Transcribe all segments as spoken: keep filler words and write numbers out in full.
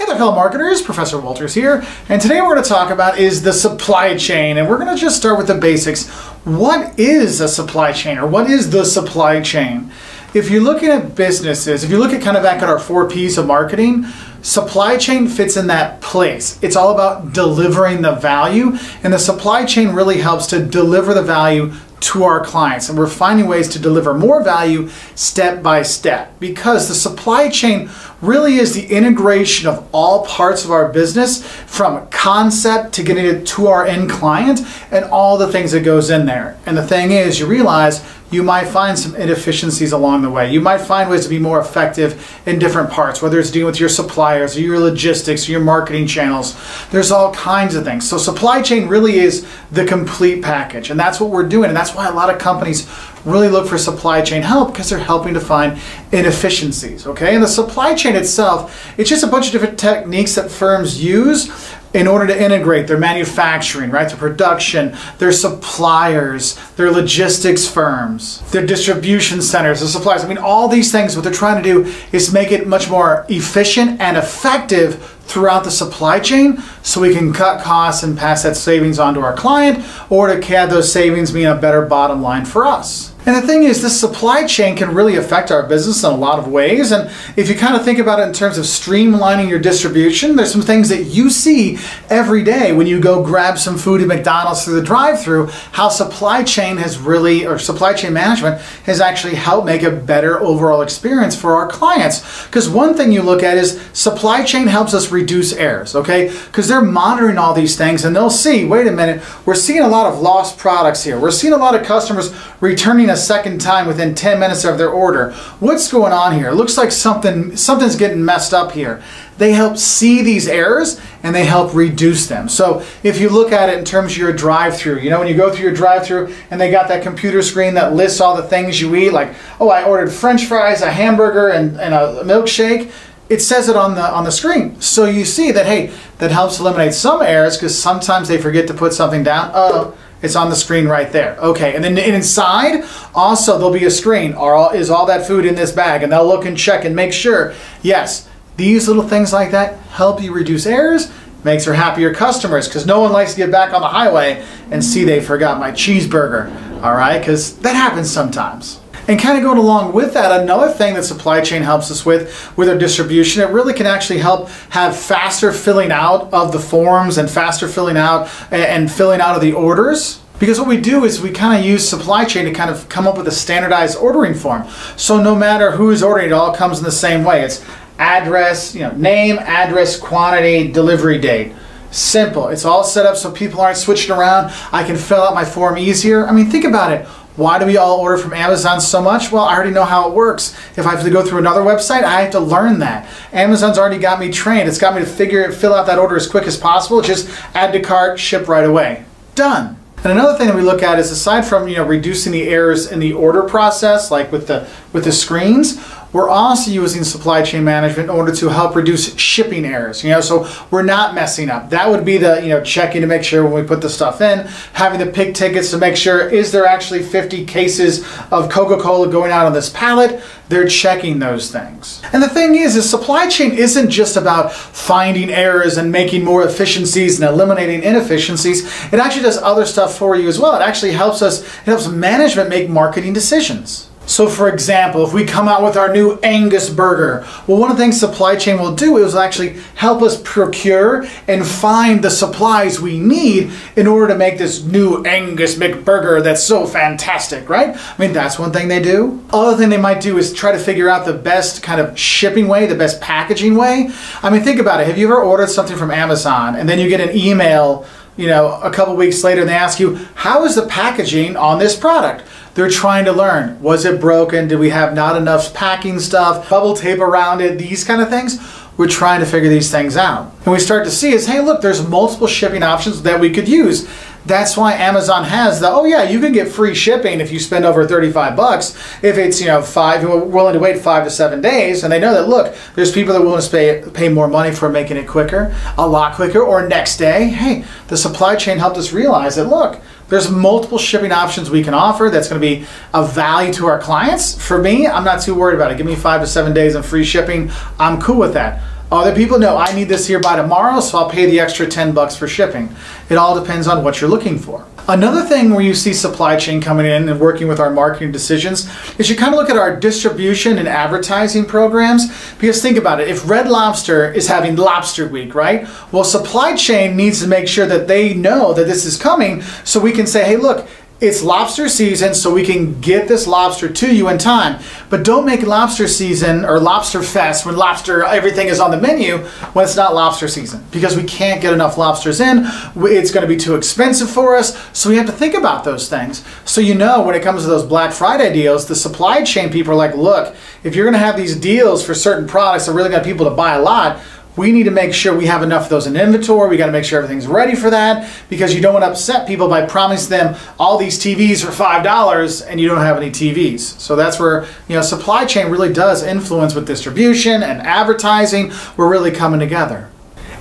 Hey there, fellow marketers, Professor Wolters here, and today we're going to talk about is the supply chain, and we're going to just start with the basics. What is a supply chain, or what is the supply chain? If you're looking at businesses, if you look at kind of back at our four P's of marketing, supply chain fits in that place. It's all about delivering the value, and the supply chain really helps to deliver the value to our clients, and we're finding ways to deliver more value step by step, because the supply chain really is the integration of all parts of our business, from concept to getting it to our end client and all the things that goes in there. And the thing is, you realize you might find some inefficiencies along the way. You might find ways to be more effective in different parts, whether it's dealing with your suppliers or your logistics or your marketing channels. There's all kinds of things. So supply chain really is the complete package, and that's what we're doing, and that's why a lot of companies really look for supply chain help, because they're helping to find inefficiencies, okay? And the supply chain itself, it's just a bunch of different techniques that firms use in order to integrate their manufacturing, right, their production, their suppliers, their logistics firms, their distribution centers, their suppliers. I mean, all these things, what they're trying to do is make it much more efficient and effective throughout the supply chain, so we can cut costs and pass that savings on to our client, or to have those savings mean a better bottom line for us. And the thing is, this supply chain can really affect our business in a lot of ways, and if you kind of think about it in terms of streamlining your distribution, there's some things that you see every day when you go grab some food at McDonald's through the drive-through, how supply chain has really, or supply chain management has actually helped make a better overall experience for our clients. Because one thing you look at is supply chain helps us reduce errors, okay? Because they're monitoring all these things, and they'll see, wait a minute, we're seeing a lot of lost products here. We're seeing a lot of customers returning a second time within ten minutes of their order. What's going on here? It looks like something something's getting messed up here. They help see these errors, and they help reduce them. So if you look at it in terms of your drive-through, you know, when you go through your drive-through and they got that computer screen that lists all the things you eat, like, oh, I ordered French fries, a hamburger, and, and a milkshake. It says it on the on the screen, so you see that, hey, that helps eliminate some errors, because sometimes they forget to put something down. Uh-oh. It's on the screen right there. Okay, and then inside, also there'll be a screen. Are, is all that food in this bag? And they'll look and check and make sure. Yes, these little things like that help you reduce errors, makes for happier customers, because no one likes to get back on the highway and see they forgot my cheeseburger, all right? Because that happens sometimes. And kind of going along with that, another thing that supply chain helps us with, with our distribution, it really can actually help have faster filling out of the forms and faster filling out and filling out of the orders. Because what we do is we kind of use supply chain to kind of come up with a standardized ordering form. So no matter who is ordering, it all comes in the same way. It's address, you know, name, address, quantity, delivery date. Simple. It's all set up so people aren't switching around. I can fill out my form easier. I mean, think about it. Why do we all order from Amazon so much? Well, I already know how it works. If I have to go through another website, I have to learn that. Amazon's already got me trained. It's got me to figure it, fill out that order as quick as possible. Just add to cart, ship right away. Done. And another thing that we look at is, aside from, you know, reducing the errors in the order process, like with the with the screens, we're also using supply chain management in order to help reduce shipping errors, you know, so we're not messing up. That would be the, you know, checking to make sure when we put the stuff in, having the pick tickets to make sure, is there actually fifty cases of Coca-Cola going out on this pallet? They're checking those things. And the thing is, is supply chain isn't just about finding errors and making more efficiencies and eliminating inefficiencies. It actually does other stuff for you as well. It actually helps us, it helps management make marketing decisions. So for example, if we come out with our new Angus burger, well, one of the things supply chain will do is actually help us procure and find the supplies we need in order to make this new Angus McBurger that's so fantastic, right? I mean, that's one thing they do. Other thing they might do is try to figure out the best kind of shipping way, the best packaging way. I mean, think about it. Have you ever ordered something from Amazon and then you get an email, you know, a couple weeks later, and they ask you, how is the packaging on this product? They're trying to learn. Was it broken? Did we have not enough packing stuff? Bubble tape around it? These kind of things. We're trying to figure these things out. And we start to see is, hey, look, there's multiple shipping options that we could use. That's why Amazon has the, oh yeah, you can get free shipping if you spend over thirty-five bucks. If it's, you know, five, you're willing to wait five to seven days. And they know that, look, there's people that are willing to pay, pay more money for making it quicker, a lot quicker, or next day. Hey, the supply chain helped us realize that, look, there's multiple shipping options we can offer that's gonna be of value to our clients. For me, I'm not too worried about it. Give me five to seven days of free shipping. I'm cool with that. Other people know, I need this here by tomorrow, so I'll pay the extra ten bucks for shipping. It all depends on what you're looking for. Another thing where you see supply chain coming in and working with our marketing decisions is you kind of look at our distribution and advertising programs, because think about it, if Red Lobster is having Lobster Week, right? Well, supply chain needs to make sure that they know that this is coming, so we can say, hey, look, it's lobster season, so we can get this lobster to you in time. But don't make lobster season or lobster fest when lobster, everything is on the menu when it's not lobster season, because we can't get enough lobsters in. It's gonna be too expensive for us. So we have to think about those things. So you know, when it comes to those Black Friday deals, the supply chain people are like, look, if you're gonna have these deals for certain products that really got people to buy a lot, we need to make sure we have enough of those in inventory. We got to make sure everything's ready for that, because you don't want to upset people by promising them all these T Vs for five dollars and you don't have any T Vs. So that's where, you know, supply chain really does influence with distribution and advertising. We're really coming together.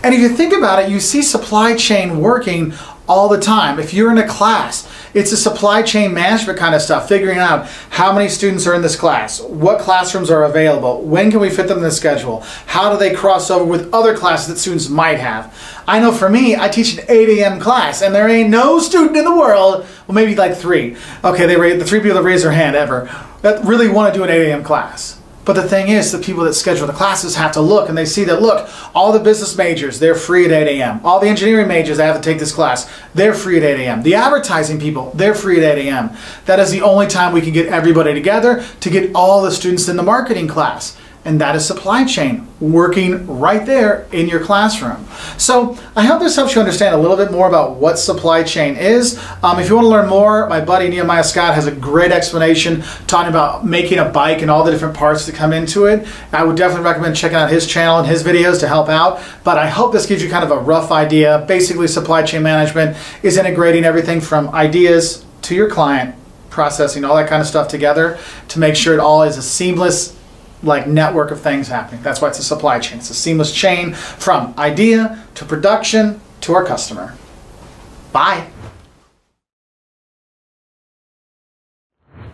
And if you think about it, you see supply chain working all the time. If you're in a class, it's a supply chain management kind of stuff, figuring out how many students are in this class, what classrooms are available, when can we fit them in the schedule, how do they cross over with other classes that students might have. I know for me, I teach an eight A M class and there ain't no student in the world, well maybe like three, okay, they the three people that raise their hand ever, that really want to do an eight A M class. But the thing is, the people that schedule the classes have to look and they see that, look, all the business majors, they're free at eight A M All the engineering majors that have to take this class, they're free at eight A M The advertising people, they're free at eight A M That is the only time we can get everybody together to get all the students in the marketing class. And that is supply chain working right there in your classroom. So I hope this helps you understand a little bit more about what supply chain is. Um, if you want to learn more, my buddy Nehemiah Scott has a great explanation talking about making a bike and all the different parts that come into it. I would definitely recommend checking out his channel and his videos to help out. But I hope this gives you kind of a rough idea. Basically, supply chain management is integrating everything from ideas to your client, processing all that kind of stuff together to make sure it all is a seamless like network of things happening. That's why it's a supply chain. It's a seamless chain from idea to production to our customer. Bye.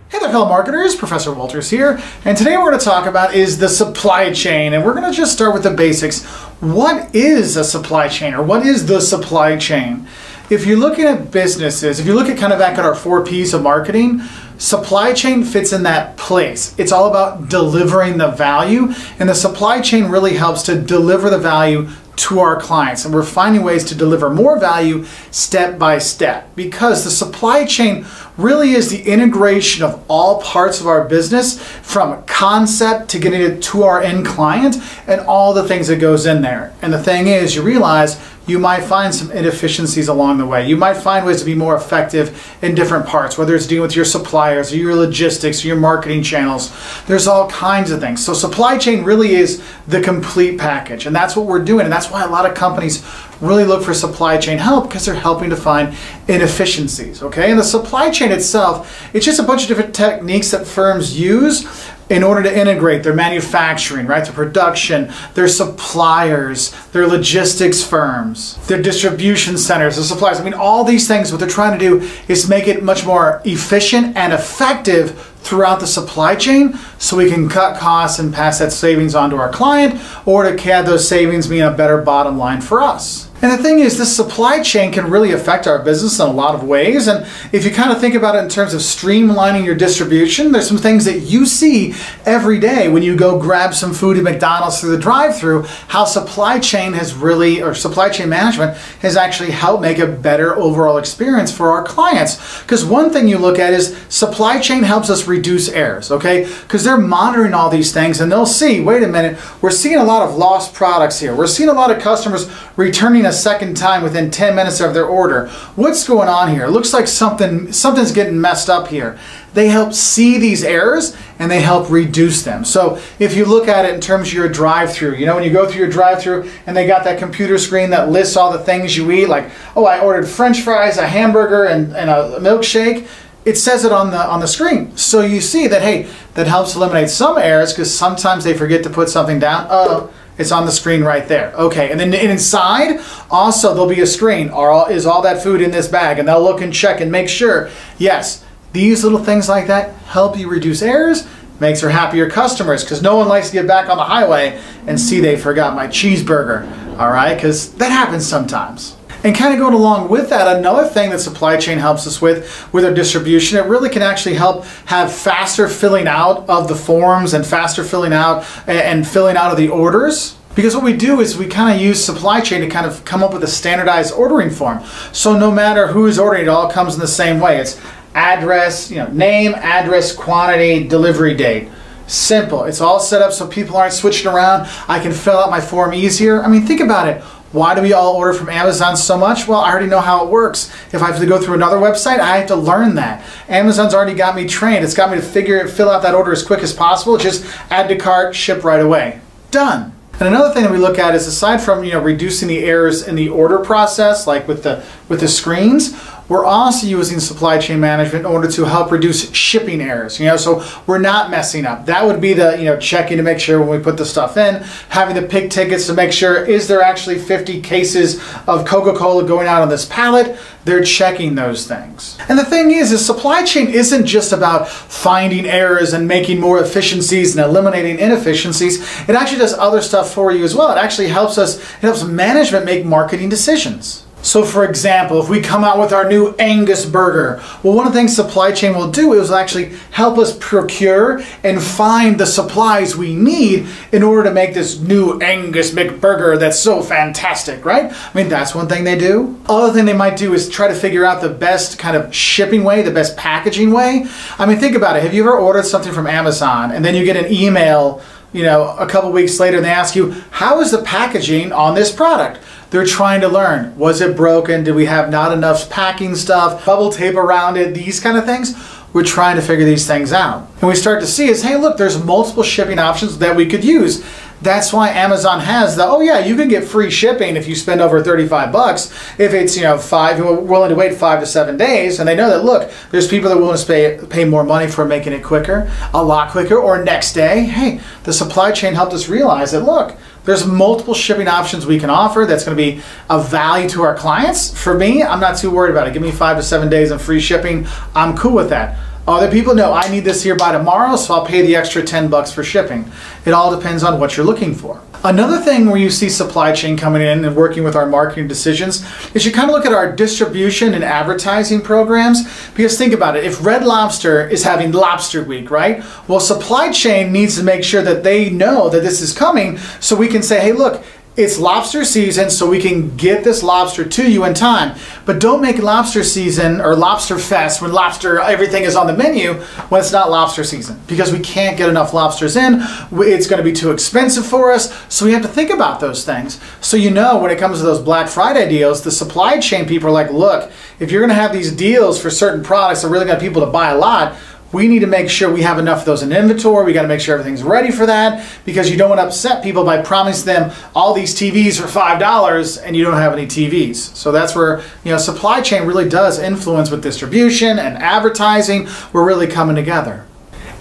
Hey there, fellow marketers, Professor Wolters here. And today we're going to talk about is the supply chain. And we're going to just start with the basics. What is a supply chain, or what is the supply chain? If you're looking at businesses, if you look at kind of back at our four P's of marketing, supply chain fits in that place. It's all about delivering the value, and the supply chain really helps to deliver the value to our clients. And we're finding ways to deliver more value step by step, because the supply chain really is the integration of all parts of our business, from concept to getting it to our end client and all the things that goes in there. And the thing is, you realize you might find some inefficiencies along the way. You might find ways to be more effective in different parts, whether it's dealing with your suppliers or your logistics or your marketing channels. There's all kinds of things. So supply chain really is the complete package, and that's what we're doing. And that's why a lot of companies really look for supply chain help, because they're helping to find inefficiencies, okay? And the supply chain itself, it's just a bunch of different techniques that firms use in order to integrate their manufacturing, right, their production, their suppliers, their logistics firms, their distribution centers, their suppliers. I mean, all these things, what they're trying to do is make it much more efficient and effective throughout the supply chain, so we can cut costs and pass that savings on to our client, or to have those savings mean a better bottom line for us. And the thing is, this supply chain can really affect our business in a lot of ways. And if you kind of think about it in terms of streamlining your distribution, there's some things that you see every day when you go grab some food at McDonald's through the drive-through, how supply chain has really, or supply chain management has actually helped make a better overall experience for our clients. Because one thing you look at is supply chain helps us reduce errors, okay? Because they're monitoring all these things and they'll see, wait a minute, we're seeing a lot of lost products here. We're seeing a lot of customers returning a second time within ten minutes of their order. What's going on here? It looks like something something's getting messed up here. They help see these errors and they help reduce them. So if you look at it in terms of your drive-through, you know, when you go through your drive-through and they got that computer screen that lists all the things you eat, like, oh, I ordered French fries, a hamburger, and, and a milkshake. It says it on the on the screen. So you see that, hey, that helps eliminate some errors, because sometimes they forget to put something down. Uh-oh. It's on the screen right there. Okay, and then inside, also there'll be a screen. Are, is all that food in this bag? And they'll look and check and make sure. Yes, these little things like that help you reduce errors Makes for happier customers, because no one likes to get back on the highway and see they forgot my cheeseburger, all right? Because that happens sometimes. And kind of going along with that, another thing that supply chain helps us with, with our distribution, it really can actually help have faster filling out of the forms and faster filling out and filling out of the orders. Because what we do is we kind of use supply chain to kind of come up with a standardized ordering form. So no matter who is ordering, it all comes in the same way. It's address, you know, name, address, quantity, delivery date. Simple. It's all set up so people aren't switching around. I can fill out my form easier. I mean, think about it. Why do we all order from Amazon so much? Well, I already know how it works. If I have to go through another website, I have to learn that. Amazon's already got me trained. It's got me to figure it, fill out that order as quick as possible. Just add to cart, ship right away. Done. And another thing that we look at is, aside from, you know, reducing the errors in the order process, like with the with the screens, we're also using supply chain management in order to help reduce shipping errors, you know, so we're not messing up. That would be the, you know, checking to make sure when we put the stuff in, having the pick tickets to make sure, is there actually fifty cases of Coca-Cola going out on this pallet? They're checking those things. And the thing is, is supply chain isn't just about finding errors and making more efficiencies and eliminating inefficiencies. It actually does other stuff for you as well. It actually helps us, it helps management make marketing decisions. So for example, if we come out with our new Angus burger, well, one of the things supply chain will do is actually help us procure and find the supplies we need in order to make this new Angus McBurger that's so fantastic, right? I mean, that's one thing they do. Other thing they might do is try to figure out the best kind of shipping way, the best packaging way. I mean, think about it. Have you ever ordered something from Amazon and then you get an email, you know, a couple weeks later, and they ask you, how is the packaging on this product? They're trying to learn. Was it broken? Did we have not enough packing stuff? Bubble tape around it? These kind of things. We're trying to figure these things out. And we start to see is, hey, look, there's multiple shipping options that we could use. That's why Amazon has the, oh yeah, you can get free shipping if you spend over thirty-five bucks. If it's, you know, five, you're willing to wait five to seven days. And they know that, look, there's people that are willing to pay, pay more money for making it quicker, a lot quicker, or next day. Hey, the supply chain helped us realize that, look, there's multiple shipping options we can offer that's gonna be of value to our clients. For me, I'm not too worried about it. Give me five to seven days of free shipping. I'm cool with that. Other people know I need this here by tomorrow, so I'll pay the extra ten bucks for shipping. It all depends on what you're looking for. Another thing where you see supply chain coming in and working with our marketing decisions is you kind of look at our distribution and advertising programs, because think about it, if Red Lobster is having Lobster Week, right? Well, supply chain needs to make sure that they know that this is coming, so we can say, hey, look, it's lobster season, so we can get this lobster to you in time. But don't make lobster season or lobster fest when lobster, everything is on the menu, when it's not lobster season, because we can't get enough lobsters in. It's gonna be too expensive for us. So we have to think about those things. So, you know, when it comes to those Black Friday deals, the supply chain people are like, look, if you're gonna have these deals for certain products that really got people to buy a lot, we need to make sure we have enough of those in inventory. We got to make sure everything's ready for that, because you don't want to upset people by promising them all these T Vs for five dollars and you don't have any T Vs. So that's where, you know, supply chain really does influence with distribution and advertising. We're really coming together.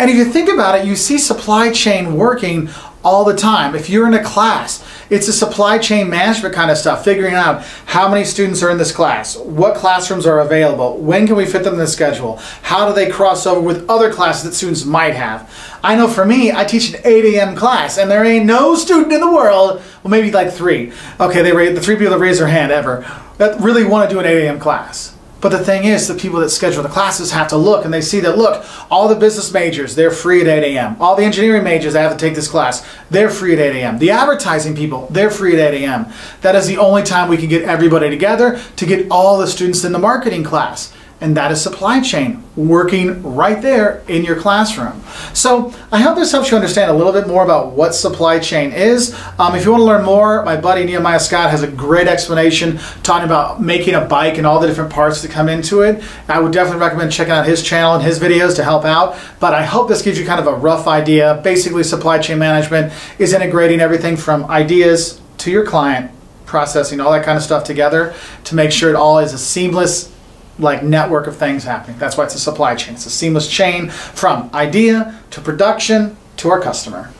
And if you think about it, you see supply chain working all the time. If you're in a class, it's a supply chain management kind of stuff, figuring out how many students are in this class, what classrooms are available, when can we fit them in the schedule, how do they cross over with other classes that students might have. I know for me, I teach an eight A M class, and there ain't no student in the world, well, maybe like three. Okay, they raised, the three people that raised their hand ever, that really want to do an eight A M class. But the thing is, the people that schedule the classes have to look, and they see that, look, all the business majors, they're free at eight A M All the engineering majors that have to take this class, they're free at eight A M The advertising people, they're free at eight A M That is the only time we can get everybody together to get all the students in the marketing class. And that is supply chain working right there in your classroom. So I hope this helps you understand a little bit more about what supply chain is. Um, if you want to learn more, my buddy Nehemiah Scott has a great explanation talking about making a bike and all the different parts that come into it. I would definitely recommend checking out his channel and his videos to help out. But I hope this gives you kind of a rough idea. Basically, supply chain management is integrating everything from ideas to your client, processing all that kind of stuff together to make sure it all is a seamless, like, network of things happening. That's why it's a supply chain. It's a seamless chain from idea to production to our customer.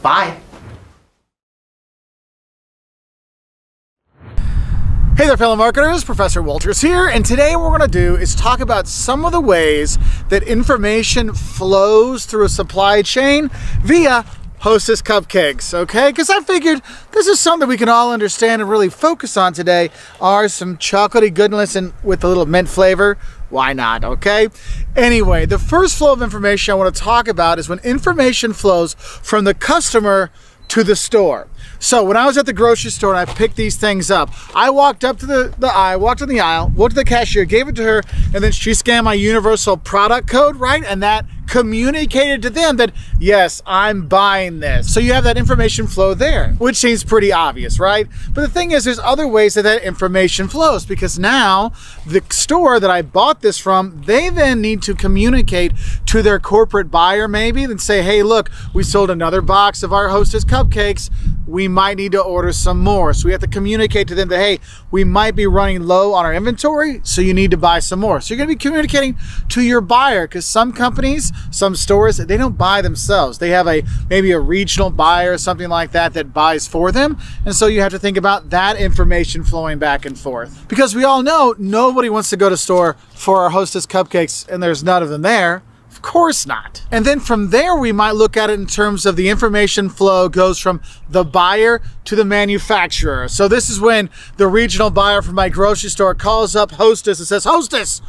Bye. Hey there, fellow marketers, Professor Wolters here, and today what we're going to do is talk about some of the ways that information flows through a supply chain via Hostess cupcakes, okay? Because I figured this is something we can all understand and really focus on today are some chocolatey goodness and with a little mint flavor. Why not, okay? Anyway, the first flow of information I want to talk about is when information flows from the customer to the store. So when I was at the grocery store and I picked these things up, I walked up to the, the aisle, walked in the aisle, walked to the cashier, gave it to her, and then she scanned my universal product code, right? And that communicated to them that, yes, I'm buying this. So you have that information flow there, which seems pretty obvious, right? But the thing is, there's other ways that that information flows, because now the store that I bought this from, they then need to communicate to their corporate buyer maybe and say, hey, look, we sold another box of our Hostess cupcakes. We might need to order some more. So we have to communicate to them that, hey, we might be running low on our inventory, so you need to buy some more. So you're gonna be communicating to your buyer, because some companies, some stores, they don't buy themselves. They have a maybe a regional buyer or something like that that buys for them. And so you have to think about that information flowing back and forth. Because we all know nobody wants to go to store for our Hostess cupcakes and there's none of them there. Of course not. And then from there, we might look at it in terms of the information flow goes from the buyer to the manufacturer. So this is when the regional buyer from my grocery store calls up Hostess and says, Hostess,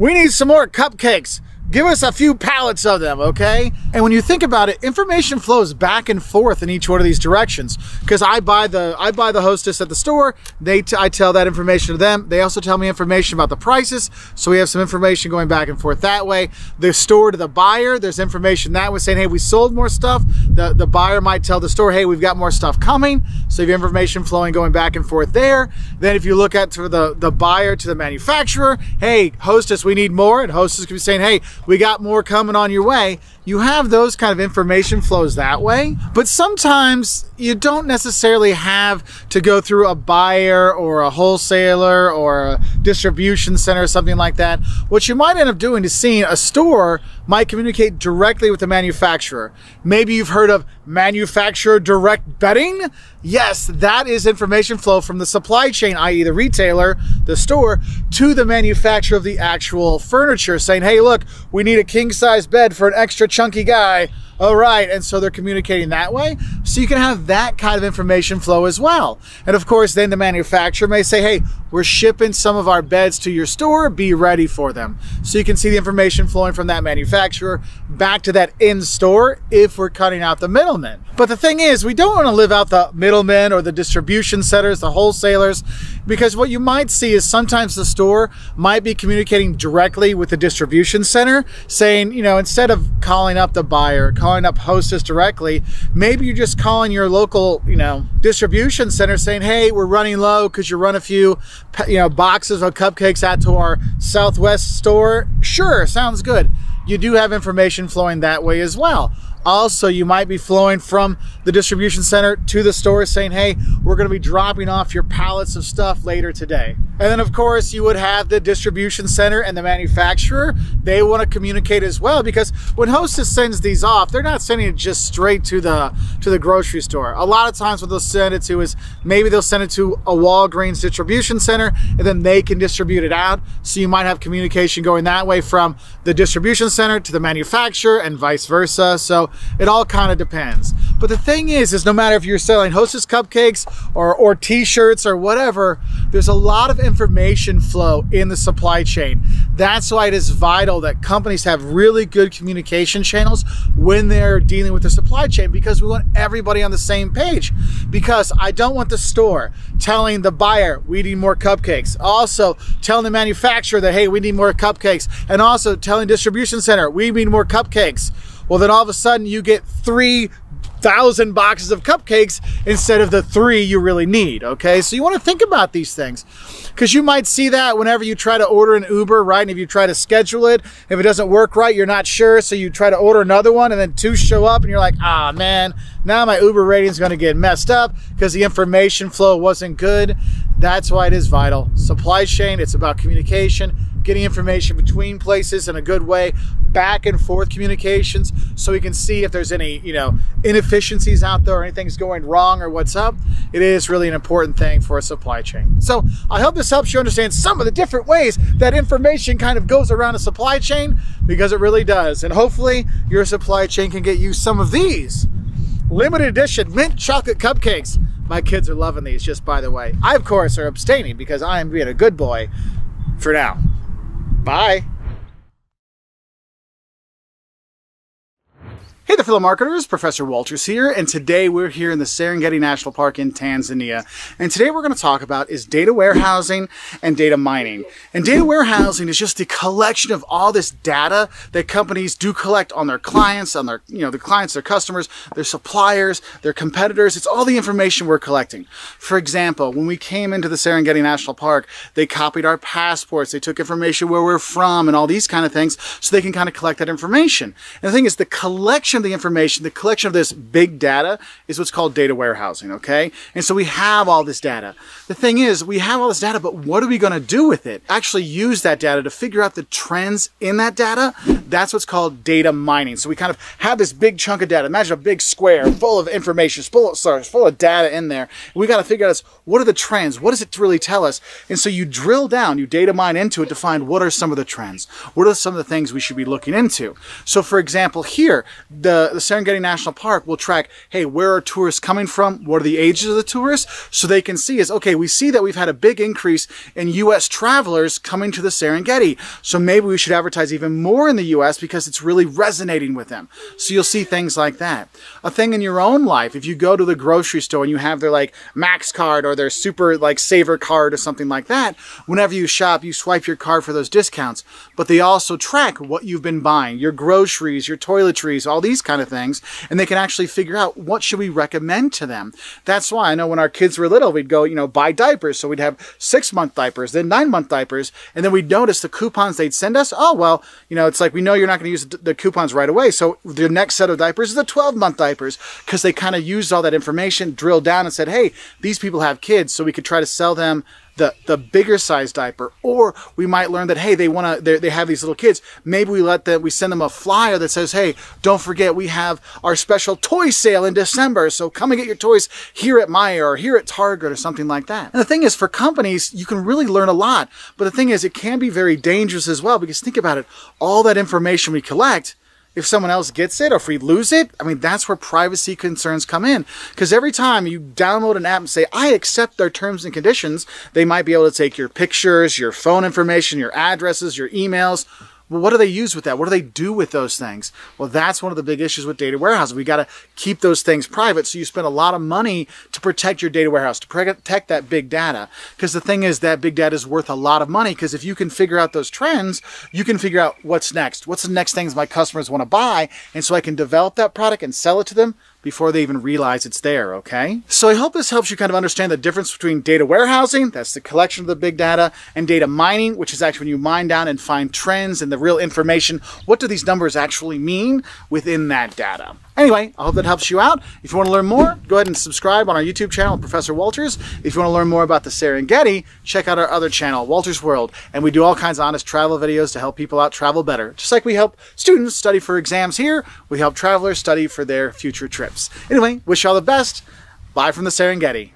we need some more cupcakes. Give us a few pallets of them, okay? And when you think about it, information flows back and forth in each one of these directions. Because I buy the I buy the Hostess at the store. They t I tell that information to them. They also tell me information about the prices. So we have some information going back and forth that way. The store to the buyer, there's information that was saying, hey, we sold more stuff. The, the buyer might tell the store, hey, we've got more stuff coming. So you have information flowing going back and forth there. Then if you look at to the, the buyer to the manufacturer, hey, Hostess, we need more. And Hostess could be saying, hey, we got more coming on your way. You have those kind of information flows that way, but sometimes you don't necessarily have to go through a buyer or a wholesaler or a distribution center or something like that. What you might end up doing is seeing a store might communicate directly with the manufacturer. Maybe you've heard of manufacturer direct betting. Yes, that is information flow from the supply chain, that is the retailer, the store, to the manufacturer of the actual furniture saying, hey, look, we need a king-size bed for an extra chunky guy. All right, and so they're communicating that way. So you can have that kind of information flow as well. And of course, then the manufacturer may say, hey, we're shipping some of our beds to your store, be ready for them. So you can see the information flowing from that manufacturer back to that in-store if we're cutting out the middlemen. But the thing is, we don't want to live out the middlemen or the distribution centers, the wholesalers, because what you might see is sometimes the store might be communicating directly with the distribution center saying, you know, instead of calling up the buyer, calling up Hostess directly, maybe you're just calling your local, you know, distribution center saying, hey, we're running low. Could you run a few, you know, boxes of cupcakes out to our Southwest store? Sure, sounds good. You do have information flowing that way as well. Also, you might be flowing from the distribution center to the store saying, hey, we're gonna be dropping off your pallets of stuff later today. And then of course you would have the distribution center and the manufacturer. They wanna communicate as well, because when Hostess sends these off, they're not sending it just straight to the, to the grocery store. A lot of times what they'll send it to is maybe they'll send it to a Walgreens distribution center and then they can distribute it out. So you might have communication going that way from the distribution center to the manufacturer and vice versa. So it all kind of depends. But the thing is, is no matter if you're selling Hostess cupcakes or, or t-shirts or whatever, there's a lot of information flow in the supply chain. That's why it is vital that companies have really good communication channels when they're dealing with the supply chain, because we want everybody on the same page. Because I don't want the store telling the buyer, we need more cupcakes. Also telling the manufacturer that, hey, we need more cupcakes. And also telling distribution center, we need more cupcakes. Well, then all of a sudden you get three thousand boxes of cupcakes instead of the three you really need, okay? So you want to think about these things, because you might see that whenever you try to order an Uber, right? And if you try to schedule it, if it doesn't work right, you're not sure. So you try to order another one and then two show up and you're like, ah, man, now my Uber rating's going to get messed up because the information flow wasn't good. That's why it is vital. Supply chain, it's about communication, getting information between places in a good way, back and forth communications, so we can see if there's any, you know, inefficiencies out there or anything's going wrong or what's up. It is really an important thing for a supply chain. So I hope this helps you understand some of the different ways that information kind of goes around a supply chain, because it really does. And hopefully your supply chain can get you some of these limited edition mint chocolate cupcakes. My kids are loving these, just by the way. I, of course, are abstaining because I am being a good boy for now. Bye. Hey there, fellow marketers, Professor Wolters here, and today we're here in the Serengeti National Park in Tanzania. And today we're gonna talk about is data warehousing and data mining. And data warehousing is just the collection of all this data that companies do collect on their clients, on their, you know, their clients, their customers, their suppliers, their competitors. It's all the information we're collecting. For example, when we came into the Serengeti National Park, they copied our passports, they took information where we're from and all these kind of things, so they can kind of collect that information. And the thing is, the collection of the information, the collection of this big data is what's called data warehousing, okay? And so we have all this data. The thing is, we have all this data, but what are we gonna do with it? Actually use that data to figure out the trends in that data. That's what's called data mining. So we kind of have this big chunk of data. Imagine a big square full of information, full of, sorry, full of data in there. We gotta figure out what are the trends? What does it really tell us? And so you drill down, you data mine into it to find what are some of the trends? What are some of the things we should be looking into? So for example, here, The, the Serengeti National Park will track, hey, where are tourists coming from? What are the ages of the tourists? So they can see is, okay, we see that we've had a big increase in U S travelers coming to the Serengeti. So maybe we should advertise even more in the U S because it's really resonating with them. So you'll see things like that. A thing in your own life, if you go to the grocery store and you have their like Max card or their super like saver card or something like that, whenever you shop, you swipe your card for those discounts, but they also track what you've been buying, your groceries, your toiletries, all these kind of things, and they can actually figure out what should we recommend to them. That's why I know when our kids were little, we'd go, you know, buy diapers. So we'd have six month diapers, then nine month diapers. And then we'd notice the coupons they'd send us. Oh, well, you know, it's like, we know you're not going to use the coupons right away. So the next set of diapers is the twelve month diapers, because they kind of used all that information, drilled down and said, hey, these people have kids. So we could try to sell them The, the bigger size diaper, or we might learn that, hey, they want to, they have these little kids. Maybe we let them, we send them a flyer that says, hey, don't forget we have our special toy sale in December. So come and get your toys here at Meijer or here at Target or something like that. And the thing is, for companies, you can really learn a lot, but the thing is, it can be very dangerous as well, because think about it, all that information we collect, if someone else gets it or if we lose it, I mean, that's where privacy concerns come in. Because every time you download an app and say, I accept their terms and conditions, they might be able to take your pictures, your phone information, your addresses, your emails. Well, what do they use with that? What do they do with those things? Well, that's one of the big issues with data warehousing. We got to keep those things private. So you spend a lot of money to protect your data warehouse, to protect that big data. Because the thing is, that big data is worth a lot of money, because if you can figure out those trends, you can figure out what's next. What's the next things my customers want to buy? And so I can develop that product and sell it to them before they even realize it's there, okay? So I hope this helps you kind of understand the difference between data warehousing, that's the collection of the big data, and data mining, which is actually when you mine down and find trends and the real information. What do these numbers actually mean within that data? Anyway, I hope that helps you out. If you want to learn more, go ahead and subscribe on our YouTube channel, Professor Wolters. If you want to learn more about the Serengeti, check out our other channel, Walter's World, and we do all kinds of honest travel videos to help people out travel better. Just like we help students study for exams here, we help travelers study for their future trips. Anyway, wish you all the best. Bye from the Serengeti.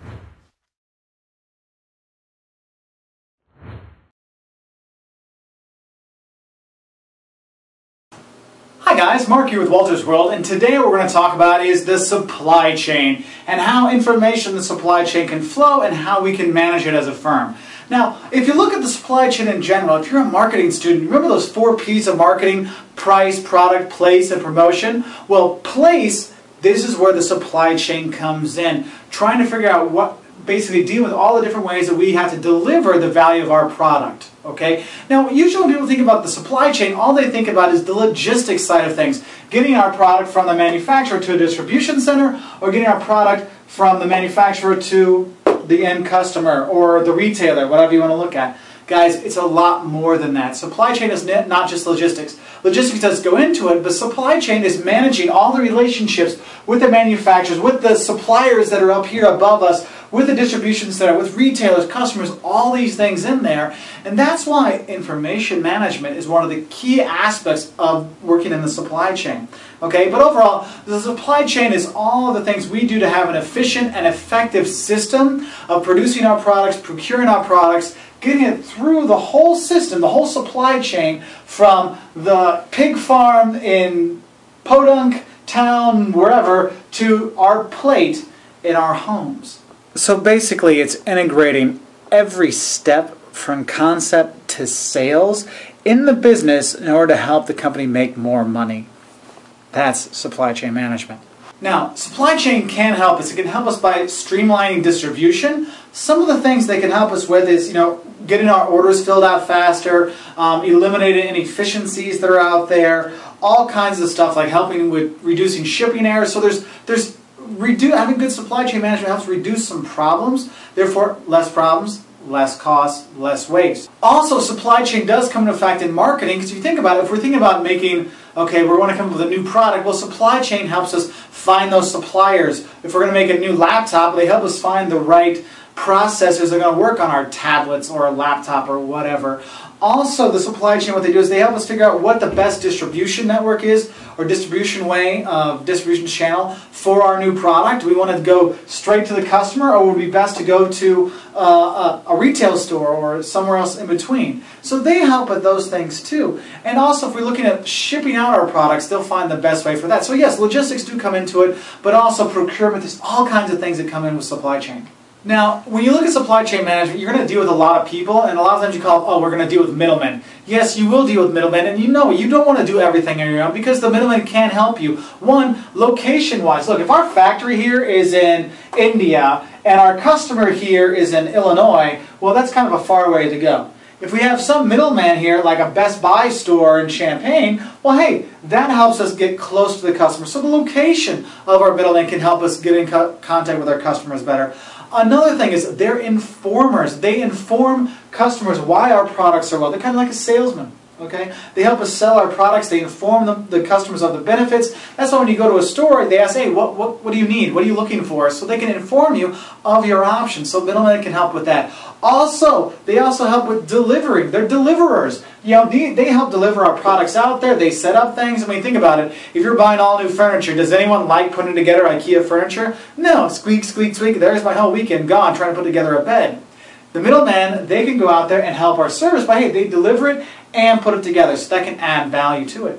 Hi guys, Mark here with Walter's World, and today what we're going to talk about is the supply chain and how information in the supply chain can flow and how we can manage it as a firm. Now, if you look at the supply chain in general, if you're a marketing student, remember those four P's of marketing: price, product, place, and promotion? Well, place, this is where the supply chain comes in, trying to figure out what, basically deal with all the different ways that we have to deliver the value of our product, okay? Now, usually when people think about the supply chain, all they think about is the logistics side of things, getting our product from the manufacturer to a distribution center, or getting our product from the manufacturer to the end customer, or the retailer, whatever you want to look at. Guys, it's a lot more than that. Supply chain is not just logistics. Logistics does go into it, but supply chain is managing all the relationships with the manufacturers, with the suppliers that are up here above us, with a distribution center, with retailers, customers, all these things in there. And that's why information management is one of the key aspects of working in the supply chain. Okay, but overall, the supply chain is all the things we do to have an efficient and effective system of producing our products, procuring our products, getting it through the whole system, the whole supply chain, from the pig farm in Podunk, town, wherever, to our plate in our homes. So basically, it's integrating every step from concept to sales in the business in order to help the company make more money. That's supply chain management. Now, supply chain can help us. It can help us by streamlining distribution. Some of the things they can help us with is, you know, getting our orders filled out faster, um, eliminating inefficiencies that are out there, all kinds of stuff like helping with reducing shipping errors. So there's, there's redu- having good supply chain management helps reduce some problems, therefore less problems, less cost, less waste. Also, supply chain does come into effect in marketing, because if you think about it, if we're thinking about making, okay, we want to come up with a new product, well, supply chain helps us find those suppliers. If we're going to make a new laptop, they help us find the right processors that are going to work on our tablets or a laptop or whatever. Also, the supply chain, what they do is they help us figure out what the best distribution network is, or distribution way, uh, distribution channel for our new product. Do we want to go straight to the customer, or would it be best to go to uh, a, a retail store or somewhere else in between? So they help with those things too. And also, if we're looking at shipping out our products, they'll find the best way for that. So yes, logistics do come into it, but also procurement, there's all kinds of things that come in with supply chain. Now, when you look at supply chain management, you're going to deal with a lot of people, and a lot of times you call it, oh, we're going to deal with middlemen. Yes, you will deal with middlemen, and you know you don't want to do everything on your own, because the middlemen can't help you. One, location-wise. Look, if our factory here is in India, and our customer here is in Illinois, well, that's kind of a far way to go. If we have some middleman here, like a Best Buy store in Champaign, well, hey, that helps us get close to the customer. So the location of our middleman can help us get in co- contact with our customers better. Another thing is they're informers. They inform customers why our products are well. They're kind of like a salesman. Okay? They help us sell our products. They inform them, the customers, of the benefits. That's why when you go to a store, they ask, hey, what, what, what do you need? What are you looking for? So they can inform you of your options. So middlemen can help with that. Also, they also help with delivering. They're deliverers. You know, they, they help deliver our products out there. They set up things. I mean, think about it. If you're buying all new furniture, does anyone like putting together IKEA furniture? No. Squeak, squeak, squeak. There's my whole weekend gone trying to put together a bed. The middleman, they can go out there and help our service by, hey, they deliver it and put it together, so that can add value to it.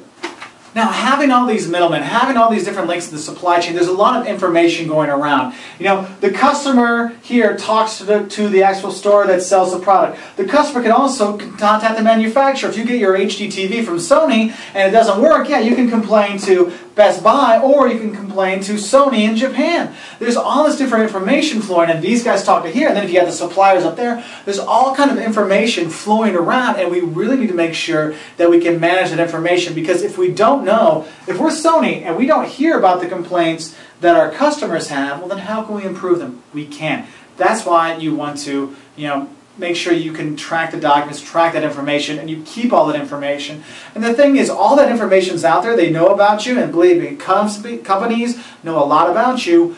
Now, having all these middlemen, having all these different links in the supply chain, there's a lot of information going around. You know, the customer here talks to the, to the actual store that sells the product. The customer can also contact the manufacturer. If you get your H D T V from Sony and it doesn't work, yeah, you can complain to Best Buy, or you can complain to Sony in Japan. There's all this different information flowing, and these guys talk to here, and then if you have the suppliers up there, there's all kind of information flowing around, and we really need to make sure that we can manage that information, because if we don't know, if we're Sony and we don't hear about the complaints that our customers have, well, then how can we improve them? We can't. That's why you want to, you know, make sure you can track the documents, track that information, and you keep all that information. And the thing is, all that information's out there. They know about you, and believe me, companies know a lot about you.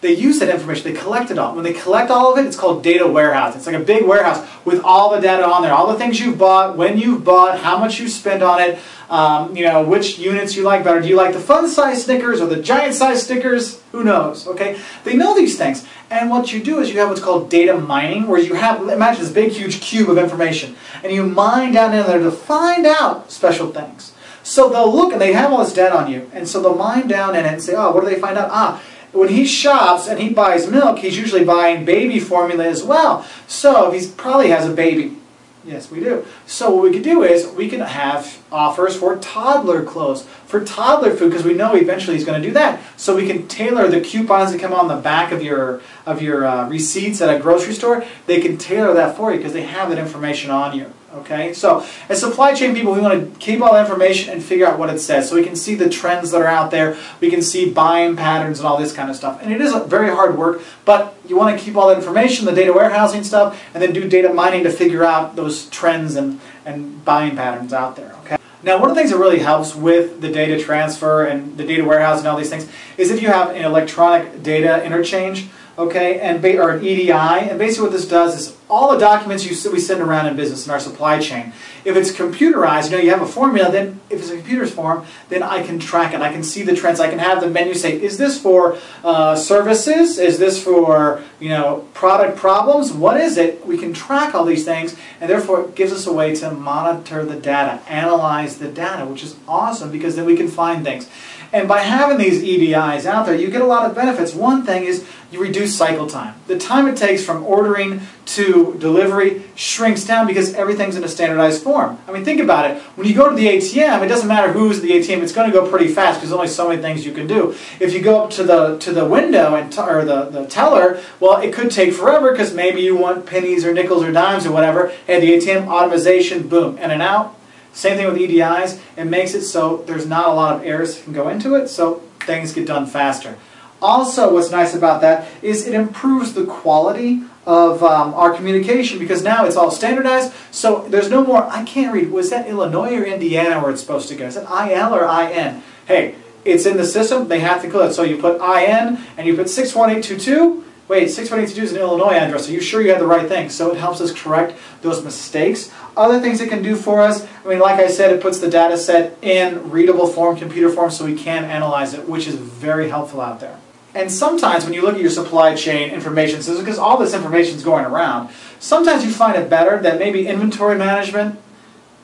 They use that information. They collect it all. When they collect all of it, it's called data warehouse. It's like a big warehouse with all the data on there, all the things you've bought, when you've bought, how much you spend on it, um, you know, which units you like better. Do you like the fun-size Snickers or the giant-size Snickers? Who knows? Okay, they know these things. And what you do is you have what's called data mining, where you have, imagine this big, huge cube of information, and you mine down in there to find out special things. So they'll look, and they have all this data on you, and so they'll mine down in it and say, oh, what do they find out? Ah, when he shops and he buys milk, he's usually buying baby formula as well. So he probably has a baby. Yes, we do. So what we could do is we can have offers for toddler clothes, for toddler food, because we know eventually he's going to do that. So we can tailor the coupons that come on the back of your of your uh, receipts at a grocery store. They can tailor that for you because they have that information on you. Okay, so as supply chain people, we want to keep all that information and figure out what it says, so we can see the trends that are out there. We can see buying patterns and all this kind of stuff. And it is very hard work, but you want to keep all that information, the data warehousing stuff, and then do data mining to figure out those trends and, and buying patterns out there. Okay. Now, one of the things that really helps with the data transfer and the data warehouse and all these things is if you have an electronic data interchange. okay, and or an E D I. And basically what this does is all the documents you, we send around in business in our supply chain, if it's computerized, you know, you have a formula, then if it's a computer's form, then I can track it. I can see the trends. I can have the menu say, is this for uh, services? Is this for, you know, product problems? What is it? We can track all these things, and therefore it gives us a way to monitor the data, analyze the data, which is awesome because then we can find things. And by having these E D Is out there, you get a lot of benefits. One thing is you reduce cycle time. The time it takes from ordering to delivery shrinks down because everything's in a standardized form. I mean, think about it. When you go to the A T M, it doesn't matter who's at the A T M. It's going to go pretty fast because there's only so many things you can do. If you go up to the to the window and t or the, the teller, well, it could take forever because maybe you want pennies or nickels or dimes or whatever. At the A T M, automation, boom, in and out. Same thing with E D Is. It makes it so there's not a lot of errors that can go into it, so things get done faster. Also, what's nice about that is it improves the quality of um, our communication because now it's all standardized, so there's no more, I can't read, was that Illinois or Indiana where it's supposed to go? Is it I L or I N? Hey, it's in the system, they have to code it. So you put I N and you put six one eight two two. Wait, six one eight two two is an Illinois address. Are you sure you have the right thing? So it helps us correct those mistakes. Other things it can do for us, I mean, like I said, it puts the data set in readable form, computer form, so we can analyze it, which is very helpful out there. And sometimes when you look at your supply chain information system, because all this information is going around, sometimes you find it better that maybe inventory management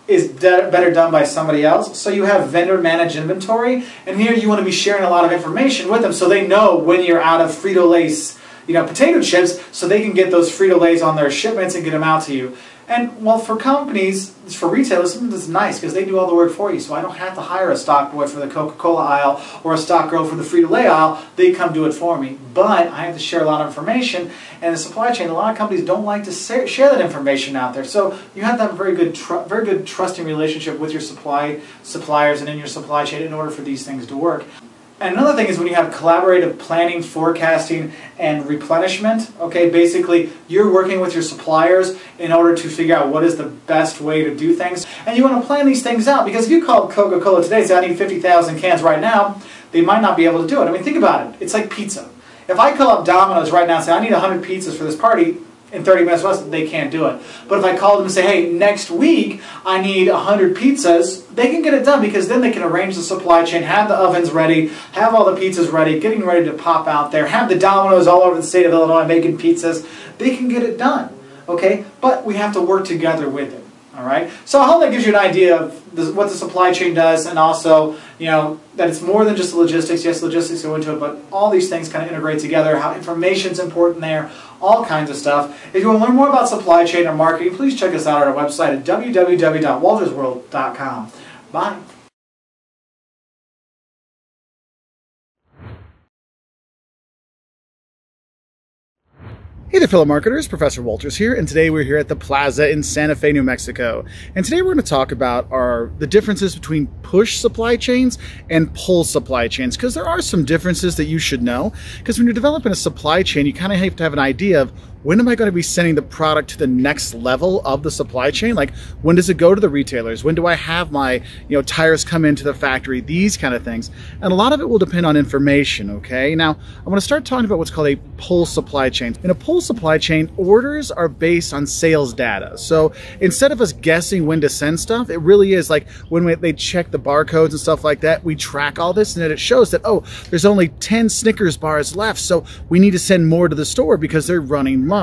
is better done by somebody else. So you have vendor managed inventory, and here you want to be sharing a lot of information with them so they know when you're out of Frito-Lay, you know, potato chips, so they can get those Frito-Lays on their shipments and get them out to you. And, well, for companies, for retailers, something that's nice because they do all the work for you, so I don't have to hire a stock boy for the Coca-Cola aisle or a stock girl for the Frito-Lay aisle. They come do it for me, but I have to share a lot of information, and the supply chain, a lot of companies don't like to share that information out there, so you have to have a very good, tr very good trusting relationship with your supply suppliers and in your supply chain in order for these things to work. And another thing is when you have collaborative planning, forecasting, and replenishment, okay, basically you're working with your suppliers in order to figure out what is the best way to do things. And you want to plan these things out because if you call Coca-Cola today and say, I need fifty thousand cans right now, they might not be able to do it. I mean, think about it. It's like pizza. If I call up Domino's right now and say, I need one hundred pizzas for this party, in thirty minutes less, they can't do it. But if I call them and say, hey, next week I need one hundred pizzas, they can get it done because then they can arrange the supply chain, have the ovens ready, have all the pizzas ready, getting ready to pop out there, have the Domino's all over the state of Illinois making pizzas. They can get it done, okay? But we have to work together with it, all right? So I hope that gives you an idea of this, what the supply chain does, and also, you know, that it's more than just logistics. Yes, logistics go into it, but all these things kind of integrate together, how information's important there, all kinds of stuff. If you want to learn more about supply chain or marketing, please check us out at our website at w w w dot walters world dot com. Bye. Hey there, fellow marketers, Professor Wolters here, and today we're here at the Plaza in Santa Fe, New Mexico. And today we're going to talk about our, the differences between push supply chains and pull supply chains, because there are some differences that you should know, because when you're developing a supply chain, you kind of have to have an idea of when am I going to be sending the product to the next level of the supply chain? Like, when does it go to the retailers? When do I have my, you know, tires come into the factory? These kind of things. And a lot of it will depend on information, okay? Now, I'm going to start talking about what's called a pull supply chain. In a pull supply chain, orders are based on sales data. So instead of us guessing when to send stuff, it really is like when we, they check the barcodes and stuff like that, we track all this and then it shows that, oh, there's only ten Snickers bars left, so we need to send more to the store because they're running low.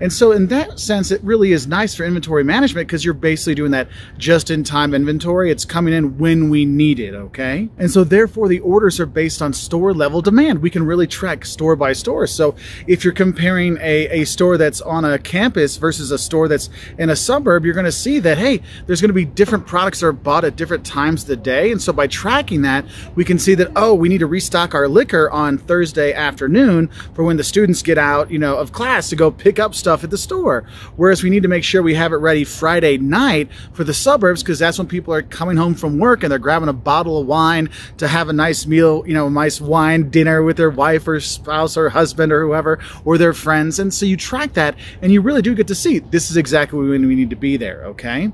And so in that sense, it really is nice for inventory management because you're basically doing that just-in-time inventory. It's coming in when we need it, okay? And so therefore, the orders are based on store-level demand. We can really track store by store. So if you're comparing a, a store that's on a campus versus a store that's in a suburb, you're going to see that, hey, there's going to be different products that are bought at different times of the day. And so by tracking that, we can see that, oh, we need to restock our liquor on Thursday afternoon for when the students get out, you know, of class to go pick up stuff at the store. Whereas we need to make sure we have it ready Friday night for the suburbs because that's when people are coming home from work and they're grabbing a bottle of wine to have a nice meal, you know, a nice wine dinner with their wife or spouse or husband or whoever, or their friends. And so you track that and you really do get to see this is exactly when we need to be there, okay?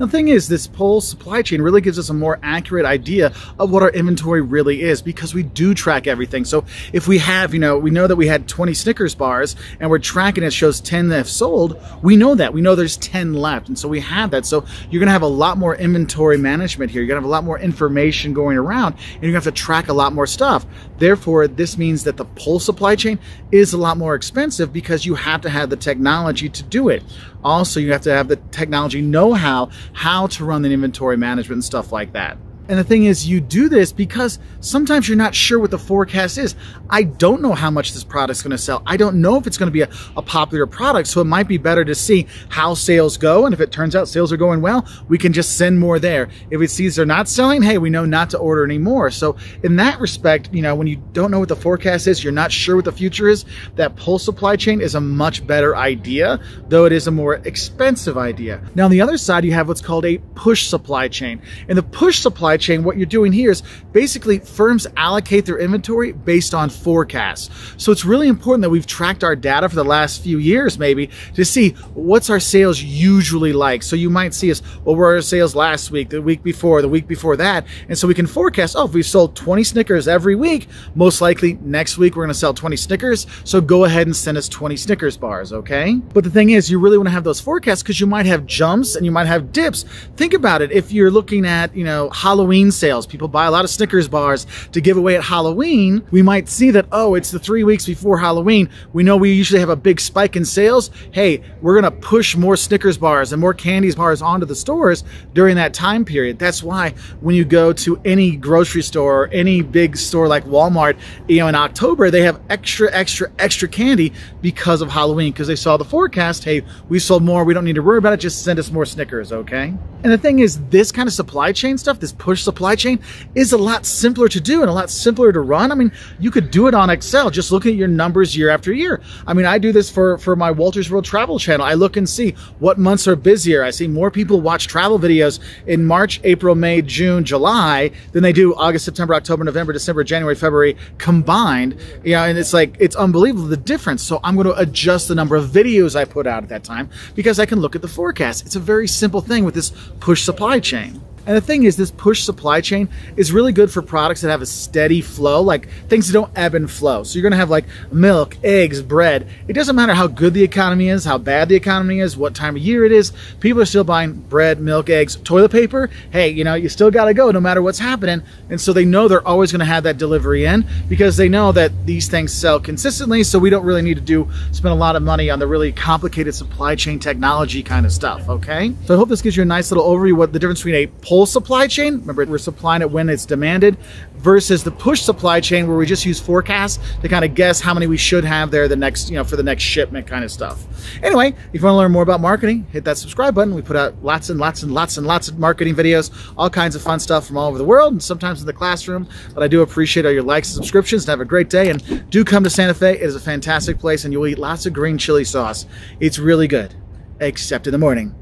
The thing is, this whole supply chain really gives us a more accurate idea of what our inventory really is, because we do track everything. So if we have, you know, we know that we had twenty Snickers bars and we're tracking it, shows ten that have sold, we know that. We know there's ten left, and so we have that. So you're gonna have a lot more inventory management here. You're gonna have a lot more information going around, and you're gonna have to track a lot more stuff. Therefore, this means that the whole supply chain is a lot more expensive because you have to have the technology to do it. Also, you have to have the technology know-how, how to run the inventory management and stuff like that. And the thing is, you do this because sometimes you're not sure what the forecast is. I don't know how much this product's gonna sell. I don't know if it's gonna be a, a popular product, so it might be better to see how sales go, and if it turns out sales are going well, we can just send more there. If it sees they're not selling, hey, we know not to order anymore. So in that respect, you know, when you don't know what the forecast is, you're not sure what the future is, that whole supply chain is a much better idea, though it is a more expensive idea. Now on the other side, you have what's called a push supply chain. And the push supply chain chain, what you're doing here is basically firms allocate their inventory based on forecasts. So it's really important that we've tracked our data for the last few years maybe to see what's our sales usually like. So you might see us, what were our sales last week, the week before, the week before that, and so we can forecast, oh, if we've sold twenty Snickers every week, most likely next week we're gonna sell twenty Snickers, so go ahead and send us twenty Snickers bars, okay? But the thing is, you really wanna have those forecasts because you might have jumps and you might have dips. Think about it, if you're looking at, you know, Halloween sales. People buy a lot of Snickers bars to give away at Halloween. We might see that, oh, it's the three weeks before Halloween. We know we usually have a big spike in sales. Hey, we're going to push more Snickers bars and more candies bars onto the stores during that time period. That's why when you go to any grocery store or any big store like Walmart, you know, in October, they have extra, extra, extra candy because of Halloween, because they saw the forecast. Hey, we sold more. We don't need to worry about it. Just send us more Snickers, okay? And the thing is, this kind of supply chain stuff, this push supply chain, is a lot simpler to do and a lot simpler to run. I mean, you could do it on Excel, just looking at your numbers year after year. I mean, I do this for, for my Walter's World travel channel. I look and see what months are busier. I see more people watch travel videos in March, April, May, June, July than they do August, September, October, November, December, January, February combined. You know, and it's like, it's unbelievable the difference. So I'm going to adjust the number of videos I put out at that time because I can look at the forecast. It's a very simple thing with this push supply chain. And the thing is, this push supply chain is really good for products that have a steady flow, like things that don't ebb and flow. So you're gonna have like milk, eggs, bread. It doesn't matter how good the economy is, how bad the economy is, what time of year it is, people are still buying bread, milk, eggs, toilet paper. Hey, you know, you still gotta go no matter what's happening. And so they know they're always gonna have that delivery in because they know that these things sell consistently, so we don't really need to do spend a lot of money on the really complicated supply chain technology kind of stuff, okay? So I hope this gives you a nice little overview of what the difference between a whole supply chain, remember we're supplying it when it's demanded, versus the push supply chain where we just use forecasts to kind of guess how many we should have there the next, you know, for the next shipment kind of stuff. Anyway, if you want to learn more about marketing, hit that subscribe button. We put out lots and lots and lots and lots of marketing videos, all kinds of fun stuff from all over the world and sometimes in the classroom, but I do appreciate all your likes and subscriptions, and have a great day, and do come to Santa Fe. It is a fantastic place, and you'll eat lots of green chili sauce. It's really good, except in the morning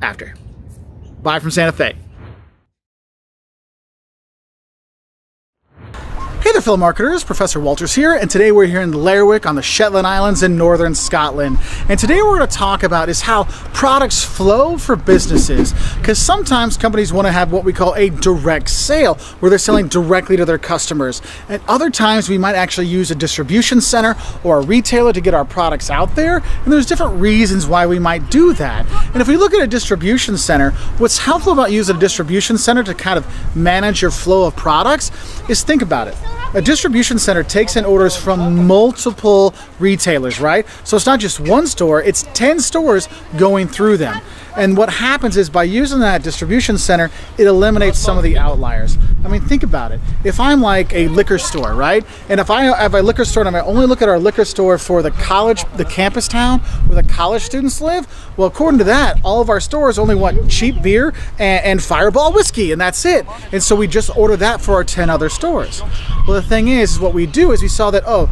after. Bye from Santa Fe. Hey there, fellow marketers, Professor Wolters here, and today we're here in Lerwick on the Shetland Islands in northern Scotland. And today we're going to talk about is how products flow for businesses, because sometimes companies want to have what we call a direct sale, where they're selling directly to their customers. At other times, we might actually use a distribution center or a retailer to get our products out there, and there's different reasons why we might do that. And if we look at a distribution center, what's helpful about using a distribution center to kind of manage your flow of products is, think about it. A distribution center takes in orders from multiple retailers, right? So it's not just one store, it's ten stores going through them. And what happens is, by using that distribution center, it eliminates some of the outliers. I mean, think about it. If I'm like a liquor store, right? And if I have a liquor store and I only look at our liquor store for the college, the campus town where the college students live, well, according to that, all of our stores only want cheap beer and, and Fireball whiskey, and that's it. And so we just order that for our ten other stores. Well, the thing is, is what we do is we saw that, oh,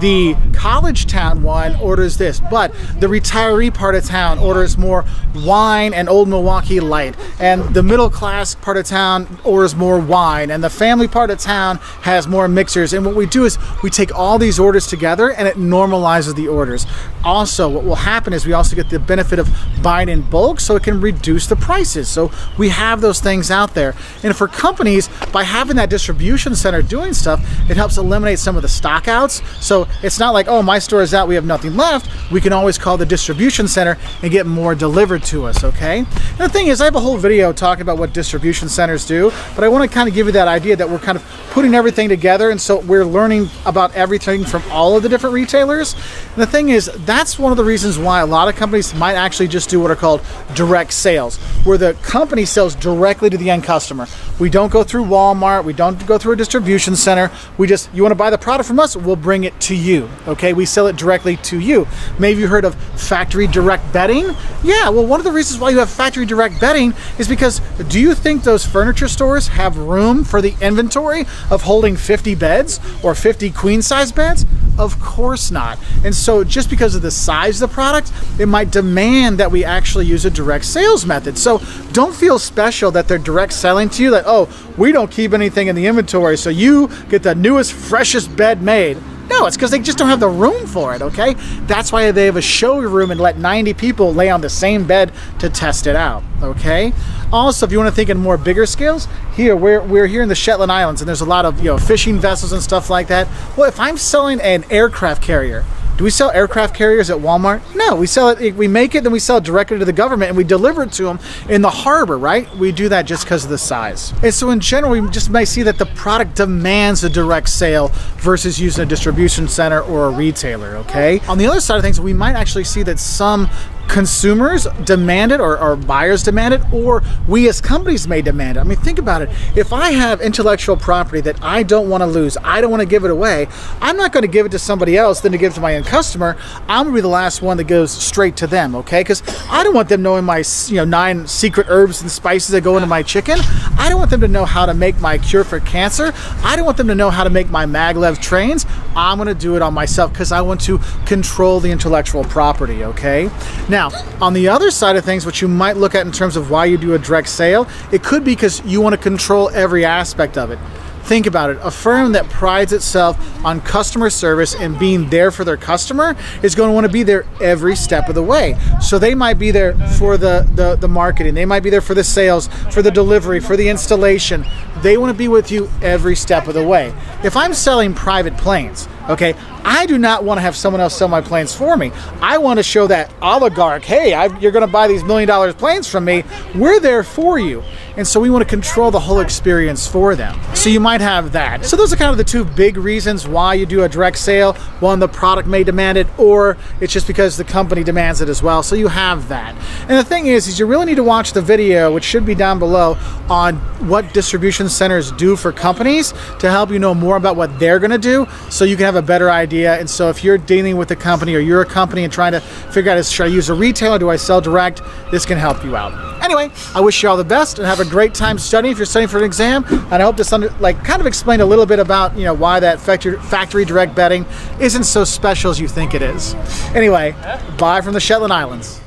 the college town one orders this, but the retiree part of town orders more wine and Old Milwaukee Light, and the middle class part of town orders more wine, and the family part of town has more mixers. And what we do is we take all these orders together and it normalizes the orders. Also, what will happen is we also get the benefit of buying in bulk, so it can reduce the prices. So we have those things out there. And for companies, by having that distribution center doing stuff, it helps eliminate some of the stock outs. So it's not like, oh, my store is out, we have nothing left. We can always call the distribution center and get more delivered to us, okay? And the thing is, I have a whole video talking about what distribution centers do, but I want to kind of give you that idea that we're kind of putting everything together, and so we're learning about everything from all of the different retailers. And the thing is, that's one of the reasons why a lot of companies might actually just do what are called direct sales, where the company sells directly to the end customer. We don't go through Walmart, we don't go through a distribution center, we just, you want to buy the product from us, we'll bring it to you, okay? We sell it directly to you. Maybe you heard of factory direct bedding? Yeah, well, one of the reasons why you have factory direct bedding is because, do you think those furniture stores have room for the inventory of holding fifty beds or fifty queen size beds? Of course not. And so just because of the size of the product, it might demand that we actually use a direct sales method. So don't feel special that they're direct selling to you, that, oh, we don't keep anything in the inventory, so you get the newest, freshest bed made. No, it's because they just don't have the room for it, okay? That's why they have a showroom and let ninety people lay on the same bed to test it out, okay? Also, if you want to think in more bigger scales, here, we're, we're here in the Shetland Islands, and there's a lot of, you know, fishing vessels and stuff like that. Well, if I'm selling an aircraft carrier, do we sell aircraft carriers at Walmart? No, we sell it, we make it, then we sell it directly to the government, and we deliver it to them in the harbor, right? We do that just because of the size. And so in general, we just may see that the product demands a direct sale versus using a distribution center or a retailer, okay? On the other side of things, we might actually see that some consumers demand it, or, or buyers demand it, or we as companies may demand it. I mean, think about it. If I have intellectual property that I don't want to lose, I don't want to give it away, I'm not going to give it to somebody else than to give it to my end customer. I'm going to be the last one that goes straight to them, okay? Because I don't want them knowing my, you know, nine secret herbs and spices that go into my chicken. I don't want them to know how to make my cure for cancer. I don't want them to know how to make my maglev trains. I'm going to do it on myself because I want to control the intellectual property, okay? Now, Now, on the other side of things, what you might look at in terms of why you do a direct sale, it could be because you want to control every aspect of it. Think about it. A firm that prides itself on customer service and being there for their customer is going to want to be there every step of the way. So they might be there for the, the, the marketing, they might be there for the sales, for the delivery, for the installation. They want to be with you every step of the way. If I'm selling private planes, okay, I do not want to have someone else sell my planes for me. I want to show that oligarch, hey, I, you're going to buy these million dollar planes from me. We're there for you. And so we want to control the whole experience for them. So you might have that. So those are kind of the two big reasons why you do a direct sale. One, the product may demand it, or it's just because the company demands it as well. So you have that. And the thing is, is you really need to watch the video, which should be down below, on what distribution centers do for companies to help you know more about what they're going to do so you can have a better idea. And so if you're dealing with a company, or you're a company and trying to figure out, should I use a retailer, do I sell direct? This can help you out. Anyway, I wish you all the best and have a great time studying if you're studying for an exam. And I hope this under, like kind of explained a little bit about, you know, why that factory, factory direct bedding isn't so special as you think it is. Anyway, bye from the Shetland Islands.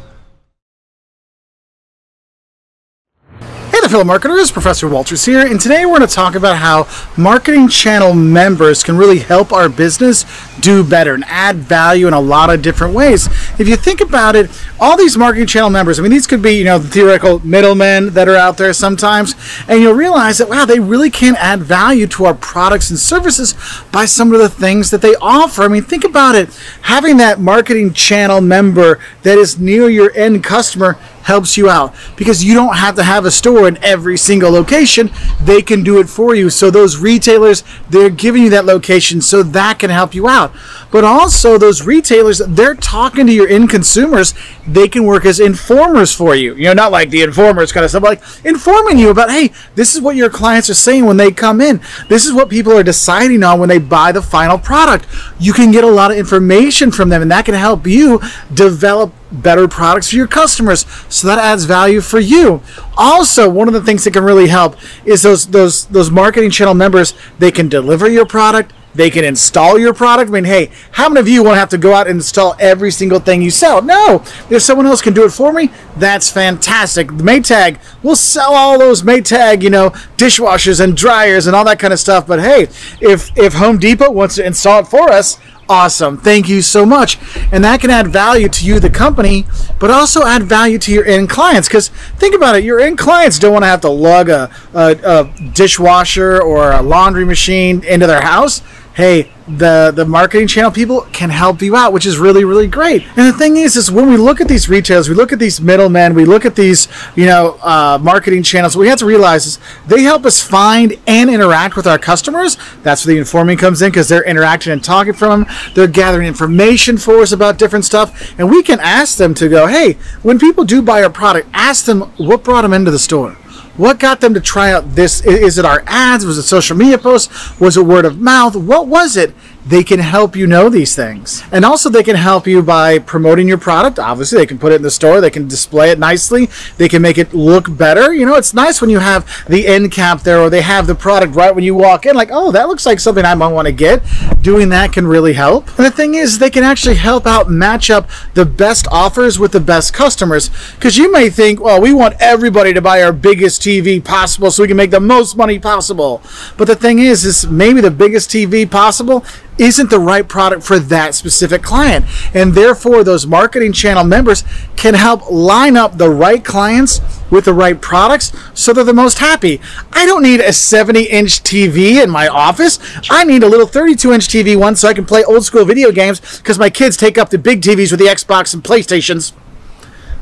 Hello marketers, Professor Wolters here, and today we're going to talk about how marketing channel members can really help our business do better and add value in a lot of different ways. If you think about it, all these marketing channel members, I mean, these could be, you know, the theoretical middlemen that are out there sometimes, and you'll realize that, wow, they really can add value to our products and services by some of the things that they offer. I mean, think about it. Having that marketing channel member that is near your end customer helps you out because you don't have to have a store in every single location. They can do it for you. So those retailers, they're giving you that location, so that can help you out. But also those retailers, they're talking to your end consumers. They can work as informers for you. You know, not like the informers kind of stuff, but like informing you about, hey, this is what your clients are saying when they come in. This is what people are deciding on when they buy the final product. You can get a lot of information from them, and that can help you develop better products for your customers, so that adds value for you. Also, one of the things that can really help is those those those marketing channel members. They can deliver your product, They can install your product. I mean, hey, how many of you want to have to go out and install every single thing you sell? No. If someone else can do it for me, that's fantastic. The Maytag, we'll sell all those Maytag, you know, dishwashers and dryers and all that kind of stuff. But hey, if, if Home Depot wants to install it for us, awesome. Thank you so much. And that can add value to you, the company, but also add value to your end clients. Because think about it, your end clients don't want to have to lug a, a, a dishwasher or a laundry machine into their house. Hey, the, the marketing channel people can help you out, which is really, really great. And the thing is, is when we look at these retailers, we look at these middlemen, we look at these, you know, uh, marketing channels, what we have to realize is they help us find and interact with our customers. That's where the informing comes in, because they're interacting and talking from them. They're gathering information for us about different stuff. And we can ask them to go, hey, when people do buy our product, ask them what brought them into the store. What got them to try out this? Is it our ads? Was it social media posts? Was it word of mouth? What was it? They can help you know these things. And also they can help you by promoting your product. Obviously, they can put it in the store. They can display it nicely. They can make it look better. You know, it's nice when you have the end cap there, or they have the product right when you walk in, like, oh, that looks like something I might want to get. Doing that can really help. And the thing is, they can actually help out match up the best offers with the best customers. Because you may think, well, we want everybody to buy our biggest T V possible so we can make the most money possible. But the thing is, is maybe the biggest T V possible isn't the right product for that specific client. And therefore, those marketing channel members can help line up the right clients with the right products so they're the most happy. I don't need a seventy inch T V in my office. I need a little thirty-two inch T V one so I can play old school video games, because my kids take up the big T Vs with the Xbox and PlayStations.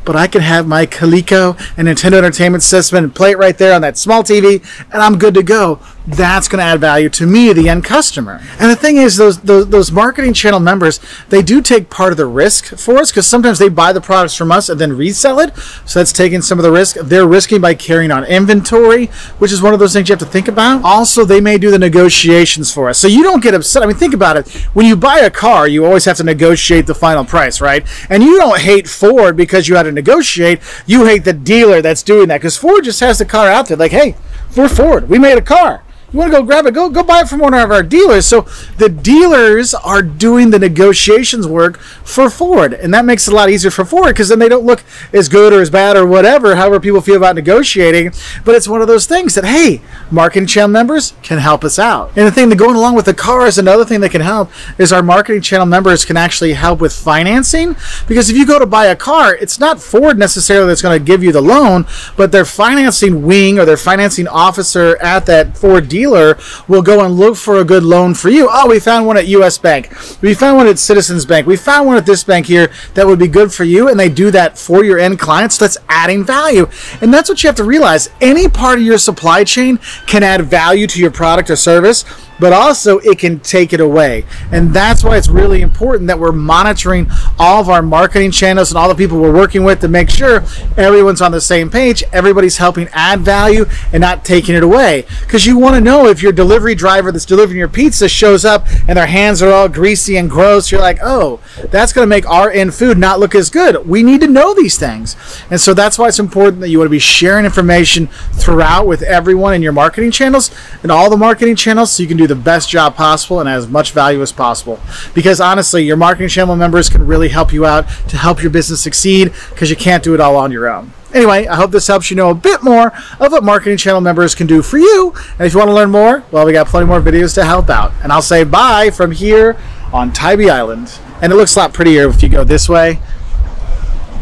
But I can have my Coleco and Nintendo Entertainment System and play it right there on that small T V, and I'm good to go. That's going to add value to me, the end customer. And the thing is, those, those those marketing channel members, they do take part of the risk for us, because sometimes they buy the products from us and then resell it. So that's taking some of the risk. They're risking by carrying on inventory, which is one of those things you have to think about. Also, they may do the negotiations for us. So you don't get upset. I mean, think about it. When you buy a car, you always have to negotiate the final price, right? And you don't hate Ford because you had to negotiate. You hate the dealer that's doing that, because Ford just has the car out there like, hey, we're Ford. We made a car. You want to go grab it? Go, go buy it from one of our dealers. So the dealers are doing the negotiations work for Ford. And that makes it a lot easier for Ford, because then they don't look as good or as bad or whatever, however people feel about negotiating. But it's one of those things that, hey, marketing channel members can help us out. And the thing that going along with the cars, another thing that can help is our marketing channel members can actually help with financing. Because if you go to buy a car, it's not Ford necessarily that's going to give you the loan, but their financing wing or their financing officer at that Ford dealer Dealer will go and look for a good loan for you. Oh, we found one at U S Bank. We found one at Citizens Bank. We found one at this bank here that would be good for you. And they do that for your end clients. That's adding value. And that's what you have to realize. Any part of your supply chain can add value to your product or service, but also it can take it away. And that's why it's really important that we're monitoring all of our marketing channels and all the people we're working with to make sure everyone's on the same page. Everybody's helping add value and not taking it away. Because you want to know if your delivery driver that's delivering your pizza shows up and their hands are all greasy and gross, you're like, oh, that's going to make our end food not look as good. We need to know these things. And so that's why it's important that you want to be sharing information throughout with everyone in your marketing channels and all the marketing channels, so you can do the best job possible and as much value as possible. Because honestly, your marketing channel members can really help you out to help your business succeed, because you can't do it all on your own. Anyway, I hope this helps you know a bit more of what marketing channel members can do for you. And if you want to learn more, well, we got plenty more videos to help out. And I'll say bye from here on Tybee Island. And it looks a lot prettier if you go this way.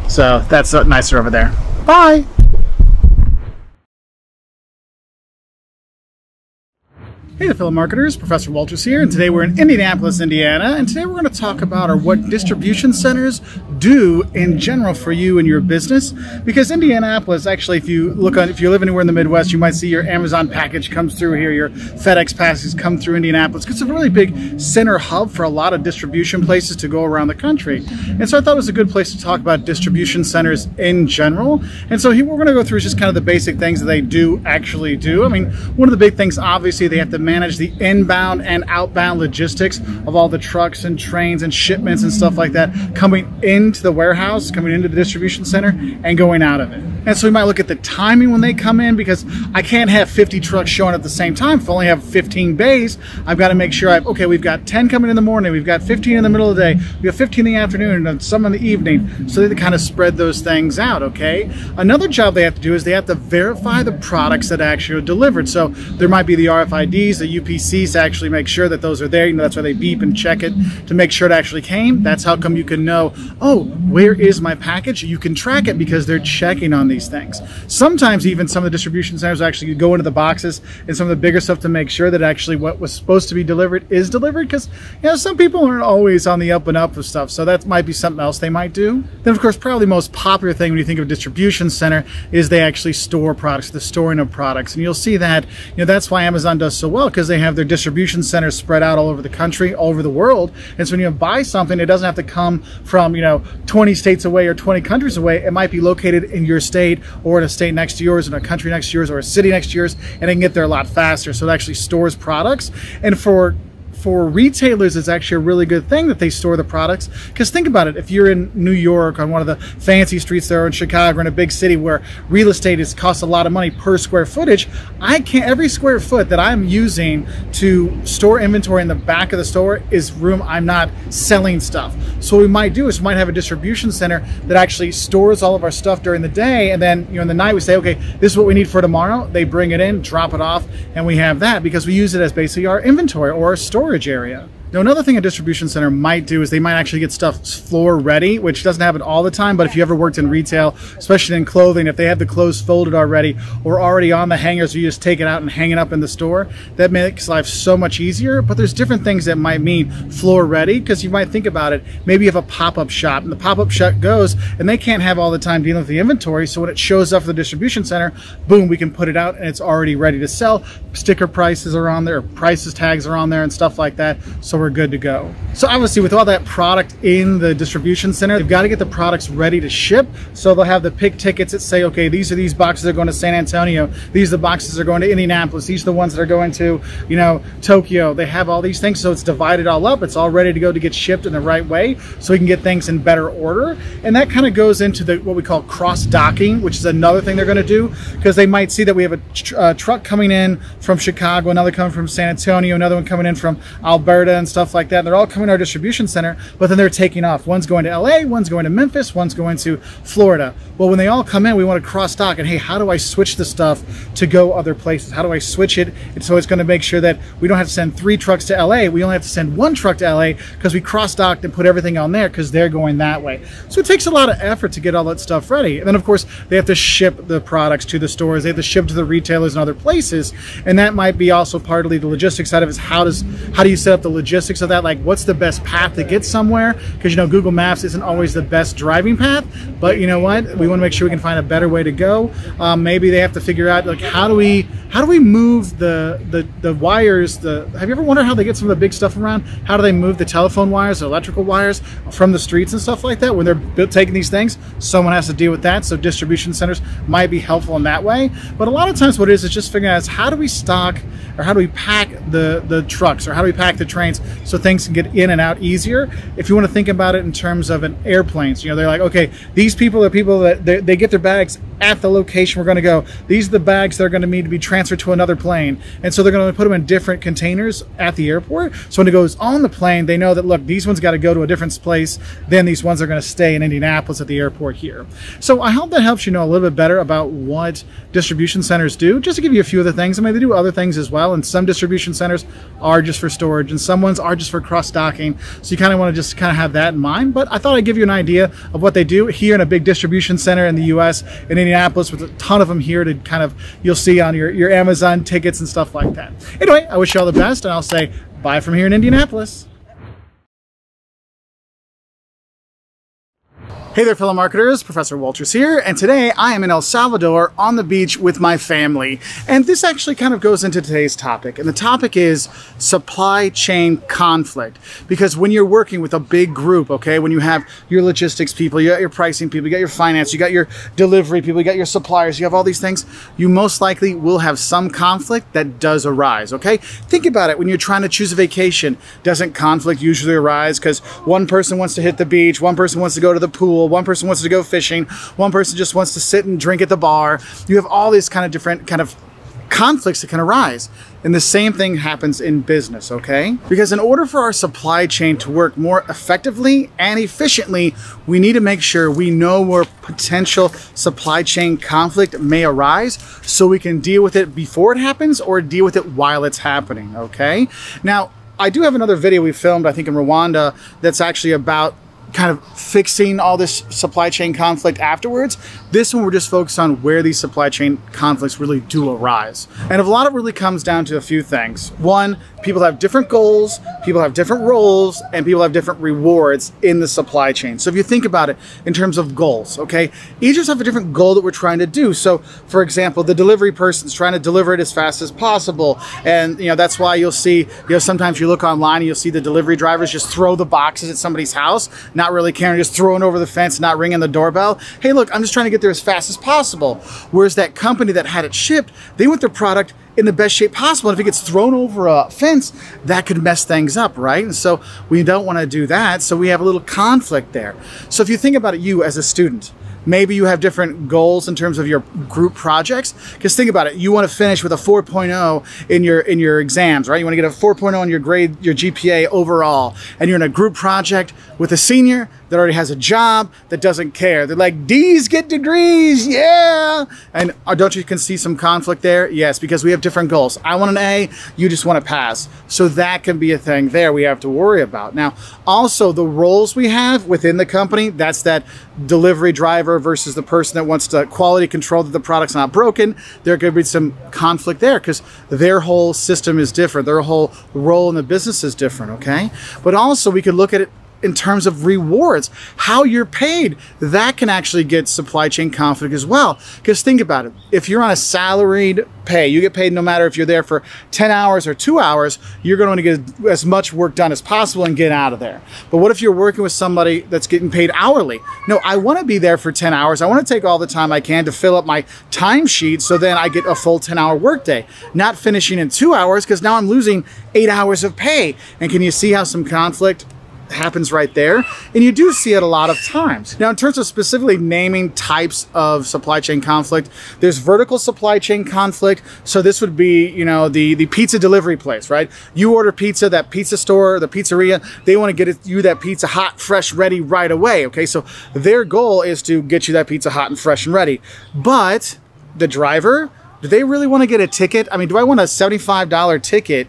So that's nicer over there. Bye. Hey there, fellow marketers, Professor Wolters here, and today we're in Indianapolis, Indiana, and today we're going to talk about our, what distribution centers do in general for you and your business. Because Indianapolis, actually, if you look on, if you live anywhere in the Midwest, you might see your Amazon package comes through here, your FedEx packages come through Indianapolis. It's a really big center hub for a lot of distribution places to go around the country. And so I thought it was a good place to talk about distribution centers in general. And so here what we're going to go through is just kind of the basic things that they do actually do. I mean, one of the big things, obviously, they have to manage the inbound and outbound logistics of all the trucks and trains and shipments and stuff like that coming into the warehouse, coming into the distribution center, and going out of it. And so we might look at the timing when they come in, because I can't have fifty trucks showing at the same time. If I only have fifteen bays, I've got to make sure I've, okay, we've got ten coming in the morning, we've got fifteen in the middle of the day, we have fifteen in the afternoon, and some in the evening, so they kind of spread those things out, okay? Another job they have to do is they have to verify the products that actually are delivered. So there might be the R F I Ds, the U P Cs to actually make sure that those are there. You know, that's why they beep and check it to make sure it actually came. That's how come you can know, oh, where is my package? You can track it because they're checking on these things. Sometimes even some of the distribution centers actually go into the boxes and some of the bigger stuff to make sure that actually what was supposed to be delivered is delivered, because you know some people aren't always on the up and up of stuff, so that might be something else they might do. Then of course probably the most popular thing when you think of a distribution center is they actually store products, the storing of products, and you'll see that, you know, that's why Amazon does so well, because they have their distribution centers spread out all over the country, all over the world, and so when you buy something, it doesn't have to come from, you know, twenty states away or twenty countries away. It might be located in your state or in a state next to yours, in a country next to yours, or a city next to yours, and they can get there a lot faster. So it actually stores products. And for for retailers, it's actually a really good thing that they store the products, because think about it, if you're in New York on one of the fancy streets there, or in Chicago, or in a big city where real estate is costs a lot of money per square footage, I can't, every square foot that I'm using to store inventory in the back of the store is room I'm not selling stuff. So what we might do is we might have a distribution center that actually stores all of our stuff during the day, and then, you know, in the night we say, okay, this is what we need for tomorrow. They bring it in, drop it off, and we have that, because we use it as basically our inventory or our storage area. Now, another thing a distribution center might do is they might actually get stuff floor ready, which doesn't happen all the time, but if you ever worked in retail, especially in clothing, if they have the clothes folded already or already on the hangers, you just take it out and hang it up in the store, that makes life so much easier. But there's different things that might mean floor ready, because you might think about it, maybe you have a pop-up shop, and the pop-up shop goes and they can't have all the time dealing with the inventory, so when it shows up for the distribution center, boom, we can put it out and it's already ready to sell. Sticker prices are on there, prices tags are on there and stuff like that, so we're good to go. So obviously with all that product in the distribution center, they've got to get the products ready to ship. So they'll have the pick tickets that say, okay, these are these boxes that are going to San Antonio, these are the boxes that are going to Indianapolis, these are the ones that are going to, you know, Tokyo. They have all these things, so it's divided all up, it's all ready to go to get shipped in the right way, so we can get things in better order. And that kind of goes into the what we call cross-docking, which is another thing they're going to do, because they might see that we have a tr uh, truck coming in from Chicago, another coming from San Antonio, another one coming in from Alberta and stuff like that. And they're all coming to our distribution center, but then they're taking off. One's going to L A, one's going to Memphis, one's going to Florida. Well, when they all come in, we want to cross-dock and, hey, how do I switch the stuff to go other places? How do I switch it? And so it's going to make sure that we don't have to send three trucks to L A. We only have to send one truck to L A, because we cross-docked and put everything on there because they're going that way. So it takes a lot of effort to get all that stuff ready. And then, of course, they have to ship the products to the stores. They have to ship to the retailers and other places. And that might be also partly the logistics side of it. How does, how do you set up the logistics of that? Like, what's the best path to get somewhere? Because, you know, Google Maps isn't always the best driving path, but you know what? We want to make sure we can find a better way to go. Um, maybe they have to figure out, like, how do we how do we move the, the, the wires? The Have you ever wondered how they get some of the big stuff around? How do they move the telephone wires, the electrical wires from the streets and stuff like that? When they're taking these things, someone has to deal with that, so distribution centers might be helpful in that way. But a lot of times what it is is just figuring out how do we stock, or how do we pack the, the trucks, or how do we pack the trains so things can get in and out easier. If you want to think about it in terms of an airplane, so, you know, they're like, okay, these people are people that they, they get their bags at the location we're going to go. These are the bags that are going to need to be transferred to another plane. And so they're going to put them in different containers at the airport. So when it goes on the plane, they know that, look, these ones got to go to a different place than these ones are going to stay in Indianapolis at the airport here. So I hope that helps you know a little bit better about what distribution centers do. Just to give you a few of the things. I mean, they do other things as well. And some distribution centers are just for storage, and some ones are just for cross-docking. So you kind of want to just kind of have that in mind. But I thought I'd give you an idea of what they do here in a big distribution center in the U S in Indiana. Indianapolis, with a ton of them here to kind of, you'll see on your, your Amazon tickets and stuff like that. Anyway, I wish you all the best, and I'll say bye from here in Indianapolis. Hey there, fellow marketers, Professor Wolters here, and today I am in El Salvador on the beach with my family. And this actually kind of goes into today's topic, and the topic is supply chain conflict. Because when you're working with a big group, okay, when you have your logistics people, you got your pricing people, you got your finance, you got your delivery people, you got your suppliers, you have all these things, you most likely will have some conflict that does arise, okay? Think about it, when you're trying to choose a vacation, doesn't conflict usually arise because one person wants to hit the beach, one person wants to go to the pool, pool, one person wants to go fishing, one person just wants to sit and drink at the bar. You have all these kind of different kind of conflicts that can arise. And the same thing happens in business, okay? Because in order for our supply chain to work more effectively and efficiently, we need to make sure we know where potential supply chain conflict may arise so we can deal with it before it happens or deal with it while it's happening, okay? Now, I do have another video we filmed, I think in Rwanda, that's actually about kind of fixing all this supply chain conflict afterwards. This one, we're just focused on where these supply chain conflicts really do arise. And a lot of it really comes down to a few things. One, people have different goals, people have different roles, and people have different rewards in the supply chain. So if you think about it in terms of goals, okay, each of us have a different goal that we're trying to do. So for example, the delivery person's trying to deliver it as fast as possible. And you know, that's why you'll see, you know, sometimes you look online and you'll see the delivery drivers just throw the boxes at somebody's house, not really caring, just throwing over the fence, not ringing the doorbell. Hey, look, I'm just trying to get there as fast as possible. Whereas that company that had it shipped, they want their product in the best shape possible. And if it gets thrown over a fence, that could mess things up, right? And so we don't want to do that. So we have a little conflict there. So if you think about it, you as a student, maybe you have different goals in terms of your group projects. Because think about it, you want to finish with a four point oh in your in your exams, right? You want to get a four point oh on your grade, your G P A overall. And you're in a group project with a senior that already has a job, that doesn't care. They're like, D's get degrees, yeah! And don't you can see some conflict there? Yes, because we have different goals. I want an A, you just want to pass. So that can be a thing there we have to worry about. Now, also the roles we have within the company, that's that delivery driver versus the person that wants to quality control that the product's not broken. There could be some conflict there because their whole system is different. Their whole role in the business is different, okay? But also we could look at it in terms of rewards, how you're paid, that can actually get supply chain conflict as well. Because think about it, if you're on a salaried pay, you get paid no matter if you're there for ten hours or two hours, you're going to get as much work done as possible and get out of there. But what if you're working with somebody that's getting paid hourly? No, I want to be there for ten hours. I want to take all the time I can to fill up my timesheet so then I get a full ten hour workday, not finishing in two hours because now I'm losing eight hours of pay. And can you see how some conflict happens right there? And you do see it a lot of times. Now, in terms of specifically naming types of supply chain conflict, there's vertical supply chain conflict. So this would be, you know, the, the pizza delivery place, right? You order pizza, that pizza store, the pizzeria, they want to get it, you that pizza hot, fresh, ready right away, okay? So their goal is to get you that pizza hot and fresh and ready. But the driver, do they really want to get a ticket? I mean, do I want a seventy-five dollar ticket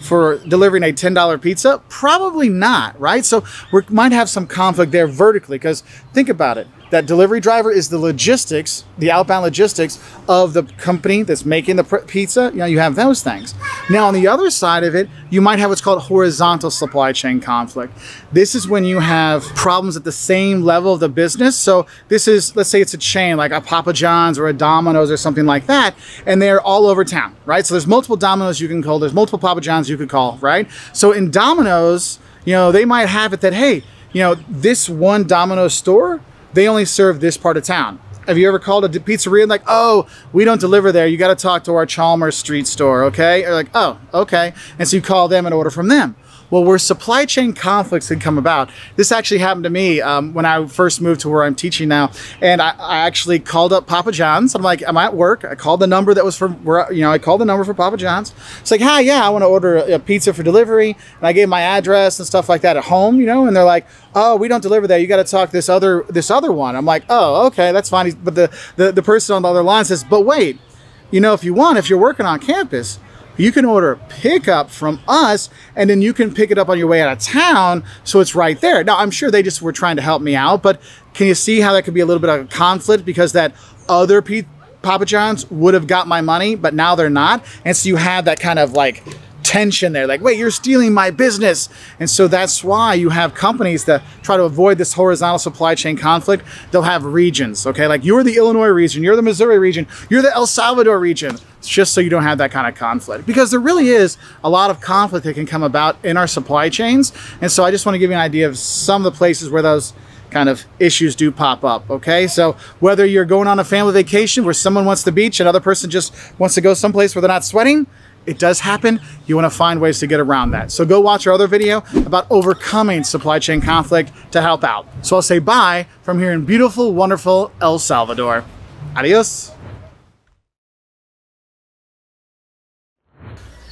for delivering a ten dollar pizza? Probably not, right? So we might have some conflict there vertically, because think about it. That delivery driver is the logistics, the outbound logistics of the company that's making the pizza. You know, you have those things. Now, on the other side of it, you might have what's called horizontal supply chain conflict. This is when you have problems at the same level of the business. So this is, let's say it's a chain like a Papa John's or a Domino's or something like that, and they're all over town, right? So there's multiple Domino's you can call, there's multiple Papa John's you could call, right? So in Domino's, you know, they might have it that, hey, you know, this one Domino's store, they only serve this part of town. Have you ever called a pizzeria and like, oh, we don't deliver there. You got to talk to our Chalmers Street store, okay? Or like, oh, okay. And so you call them and order from them. Well, where supply chain conflicts can come about. This actually happened to me um, when I first moved to where I'm teaching now. And I, I actually called up Papa John's. I'm like, I'm at work. I called the number that was for, where, you know, I called the number for Papa John's. It's like, hi, yeah, I want to order a, a pizza for delivery. And I gave my address and stuff like that at home, you know, and they're like, oh, we don't deliver there. You got to talk to this other, this other one. I'm like, oh, okay, that's fine. But the, the, the person on the other line says, but wait, you know, if you want, if you're working on campus, you can order pickup from us and then you can pick it up on your way out of town. So it's right there. Now, I'm sure they just were trying to help me out, but can you see how that could be a little bit of a conflict because that other P- Papa John's would have got my money, but now they're not. And so you have that kind of like tension there, like, wait, you're stealing my business. And so that's why you have companies that try to avoid this horizontal supply chain conflict. They'll have regions, okay? Like you're the Illinois region, you're the Missouri region, you're the El Salvador region. It's just so you don't have that kind of conflict, because there really is a lot of conflict that can come about in our supply chains. And so I just want to give you an idea of some of the places where those kind of issues do pop up, okay? So whether you're going on a family vacation where someone wants the beach, another person just wants to go someplace where they're not sweating, it does happen, you want to find ways to get around that. So go watch our other video about overcoming supply chain conflict to help out. So I'll say bye from here in beautiful, wonderful El Salvador. Adios.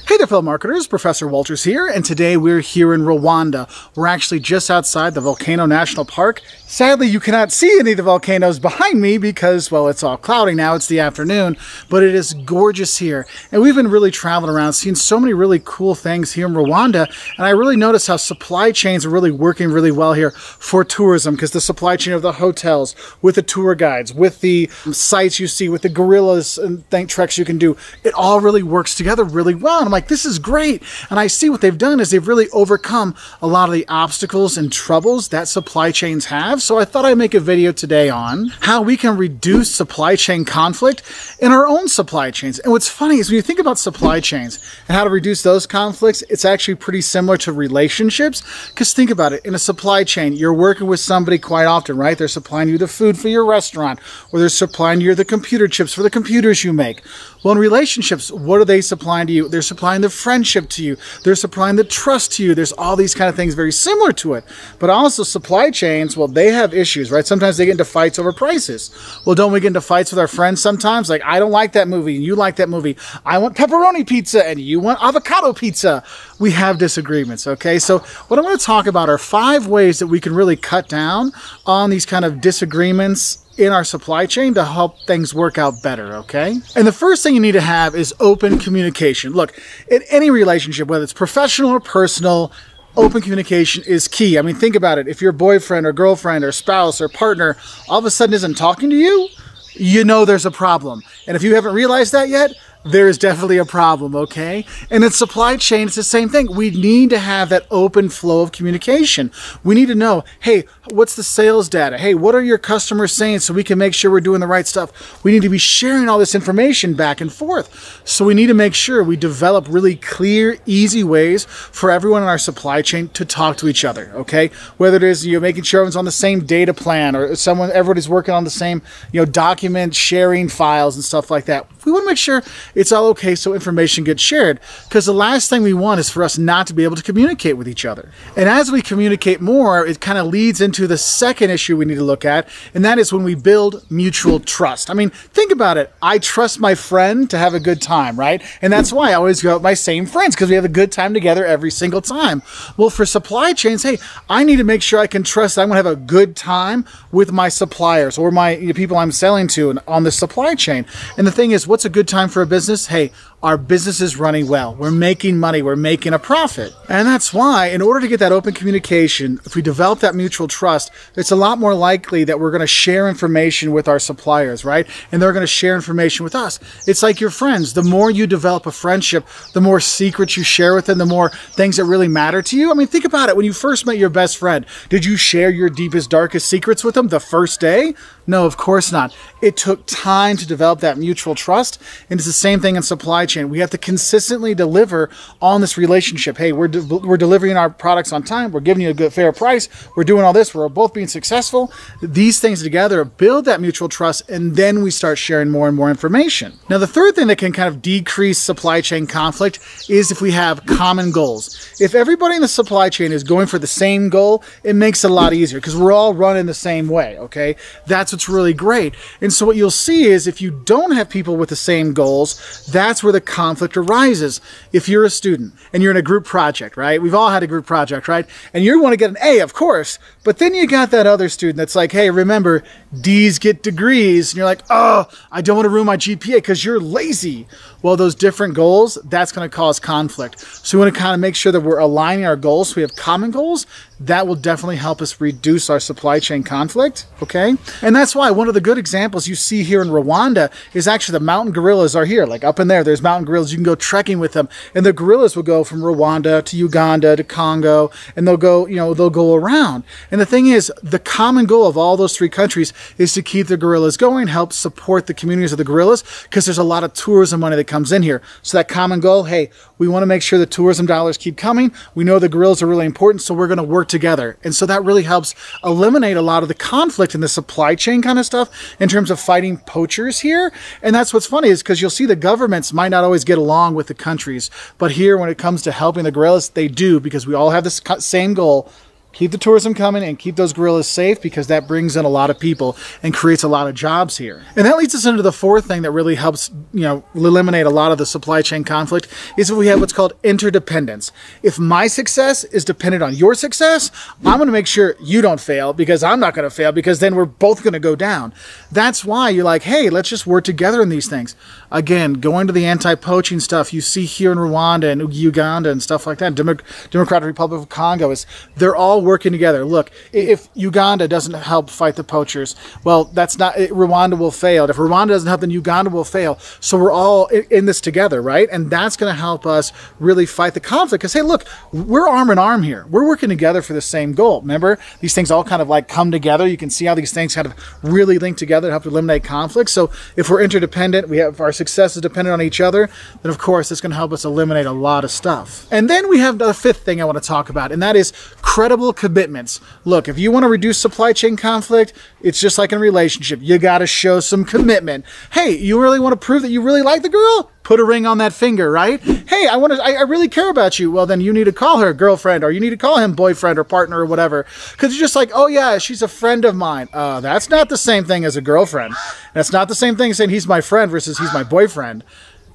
Hey there, fellow marketers, Professor Wolters here, and today we're here in Rwanda. We're actually just outside the Volcano National Park. Sadly, you cannot see any of the volcanoes behind me because, well, it's all cloudy now, it's the afternoon, but it is gorgeous here. And we've been really traveling around, seeing so many really cool things here in Rwanda, and I really noticed how supply chains are really working really well here for tourism, because the supply chain of the hotels, with the tour guides, with the sites you see, with the gorillas and thing treks you can do, it all really works together really well. And I'm like, Like, this is great. And I see what they've done is they've really overcome a lot of the obstacles and troubles that supply chains have. So I thought I'd make a video today on how we can reduce supply chain conflict in our own supply chains. And what's funny is when you think about supply chains and how to reduce those conflicts, it's actually pretty similar to relationships. Because think about it, in a supply chain, you're working with somebody quite often, right? They're supplying you the food for your restaurant, or they're supplying you the computer chips for the computers you make. Well, in relationships, what are they supplying to you? They're supplying the friendship to you. They're supplying the trust to you. There's all these kind of things very similar to it. But also supply chains, well, they have issues, right? Sometimes they get into fights over prices. Well, don't we get into fights with our friends sometimes? Like, I don't like that movie, and you like that movie. I want pepperoni pizza, and you want avocado pizza. We have disagreements, okay? So what I'm going to talk about are five ways that we can really cut down on these kind of disagreements in our supply chain to help things work out better, okay? And the first thing you need to have is open communication. Look, in any relationship, whether it's professional or personal, open communication is key. I mean, think about it. If your boyfriend or girlfriend or spouse or partner all of a sudden isn't talking to you, you know there's a problem. And if you haven't realized that yet, there is definitely a problem, okay? And in supply chain, it's the same thing. We need to have that open flow of communication. We need to know, hey, what's the sales data? Hey, what are your customers saying so we can make sure we're doing the right stuff? We need to be sharing all this information back and forth. So we need to make sure we develop really clear, easy ways for everyone in our supply chain to talk to each other, okay? Whether it is, you know, making sure everyone's on the same data plan, or someone, everybody's working on the same, you know, document sharing files and stuff like that. We want to make sure it's all okay so information gets shared, because the last thing we want is for us not to be able to communicate with each other. And as we communicate more, it kind of leads into the second issue we need to look at, and that is when we build mutual trust. I mean, think about it. I trust my friend to have a good time, right? And that's why I always go out with my same friends, because we have a good time together every single time. Well, for supply chains, hey, I need to make sure I can trust that I'm going to have a good time with my suppliers or my you know, people I'm selling to and on the supply chain. And the thing is, what's a good time for a business? Business, hey, our business is running well. We're making money. We're making a profit. And that's why, in order to get that open communication, if we develop that mutual trust, it's a lot more likely that we're going to share information with our suppliers, right? And they're going to share information with us. It's like your friends. The more you develop a friendship, the more secrets you share with them, the more things that really matter to you. I mean, think about it. When you first met your best friend, did you share your deepest, darkest secrets with them the first day? No, of course not. It took time to develop that mutual trust. And it's the same thing in supply chain. We have to consistently deliver on this relationship. Hey, we're, de we're delivering our products on time. We're giving you a good fair price. We're doing all this. We're both being successful. These things together build that mutual trust, and then we start sharing more and more information. Now, the third thing that can kind of decrease supply chain conflict is if we have common goals. If everybody in the supply chain is going for the same goal, it makes it a lot easier because we're all running the same way, okay? That's what's really great. And so what you'll see is if you don't have people with the same goals, that's where the conflict arises. If you're a student and you're in a group project, right? We've all had a group project, right? And you want to get an A, of course, but then you got that other student that's like, hey, remember, D's get degrees. And you're like, oh, I don't want to ruin my G P A because you're lazy. Well, those different goals, that's going to cause conflict. So we want to kind of make sure that we're aligning our goals so we have common goals. That will definitely help us reduce our supply chain conflict, okay? And that's why one of the good examples you see here in Rwanda is actually the mountain gorillas are here. Like up in there, there's mountain gorillas. You can go trekking with them. And the gorillas will go from Rwanda to Uganda to Congo, and they'll go, you know, they'll go around. And the thing is, the common goal of all those three countries is to keep the gorillas going, help support the communities of the gorillas, because there's a lot of tourism money that comes in here. So that common goal, hey, we want to make sure the tourism dollars keep coming. We know the gorillas are really important, so we're going to work together. And so that really helps eliminate a lot of the conflict in the supply chain kind of stuff in terms of fighting poachers here. And that's what's funny is because you'll see the governments might not always get along with the countries, but here when it comes to helping the gorillas, they do, because we all have this same goal: keep the tourism coming and keep those gorillas safe, because that brings in a lot of people and creates a lot of jobs here. And that leads us into the fourth thing that really helps, you know, eliminate a lot of the supply chain conflict is if we have what's called interdependence. If my success is dependent on your success, I'm going to make sure you don't fail because I'm not going to fail, because then we're both going to go down. That's why you're like, hey, let's just work together in these things. Again, going to the anti-poaching stuff you see here in Rwanda and Uganda and stuff like that, Demo Democratic Republic of Congo, is they're all working together. Look, if Uganda doesn't help fight the poachers, well, that's not, Rwanda will fail. If Rwanda doesn't help, then Uganda will fail. So we're all in this together, right? And that's going to help us really fight the conflict, because, hey, look, we're arm in arm here. We're working together for the same goal. Remember, these things all kind of like come together. You can see how these things kind of really link together to help eliminate conflict. So if we're interdependent, we have our success is dependent on each other, then of course it's going to help us eliminate a lot of stuff. And then we have the fifth thing I want to talk about, and that is credible commitments. Look, if you want to reduce supply chain conflict, it's just like in a relationship. You got to show some commitment. Hey, you really want to prove that you really like the girl? Put a ring on that finger, right? Hey, I want to, I, I really care about you. Well, then you need to call her girlfriend, or you need to call him boyfriend or partner or whatever. Because you're just like, oh yeah, she's a friend of mine. Uh, that's not the same thing as a girlfriend. That's not the same thing as saying he's my friend versus he's my boyfriend.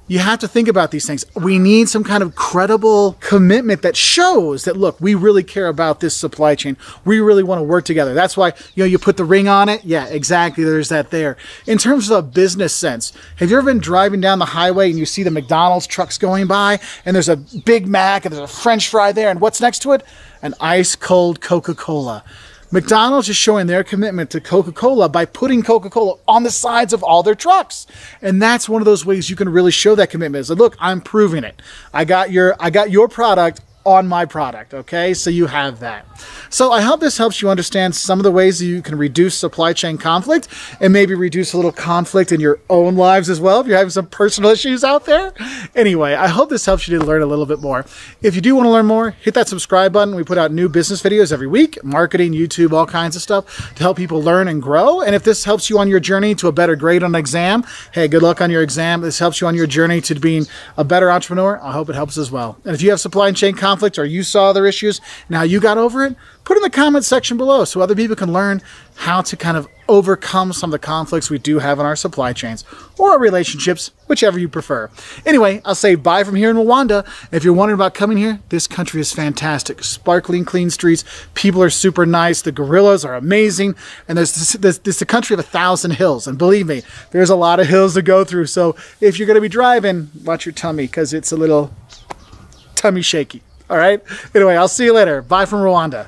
You have to think about these things. We need some kind of credible commitment that shows that, look, we really care about this supply chain. We really want to work together. That's why, you know, you put the ring on it. Yeah, exactly. There's that there. In terms of a business sense, have you ever been driving down the highway and you see the McDonald's trucks going by, and there's a Big Mac and there's a French fry there, and what's next to it? An ice cold Coca-Cola. McDonald's is showing their commitment to Coca-Cola by putting Coca-Cola on the sides of all their trucks. And that's one of those ways you can really show that commitment is, look, I'm proving it. I got your, I got your product on my product, okay? So you have that. So I hope this helps you understand some of the ways that you can reduce supply chain conflict, and maybe reduce a little conflict in your own lives as well if you're having some personal issues out there. Anyway, I hope this helps you to learn a little bit more. If you do want to learn more, hit that subscribe button. We put out new business videos every week, marketing, YouTube, all kinds of stuff to help people learn and grow. And if this helps you on your journey to a better grade on an exam, hey, good luck on your exam. This helps you on your journey to being a better entrepreneur. I hope it helps as well. And if you have supply chain conflict, or you saw their issues and how you got over it, put in the comment section below so other people can learn how to kind of overcome some of the conflicts we do have in our supply chains or our relationships, whichever you prefer. Anyway, I'll say bye from here in Rwanda. If you're wondering about coming here, this country is fantastic. Sparkling, clean streets. People are super nice. The gorillas are amazing. And there's this, this, this the country of a thousand hills. And believe me, there's a lot of hills to go through. So if you're going to be driving, watch your tummy, because it's a little tummy shaky. All right. Anyway, I'll see you later. Bye from Rwanda.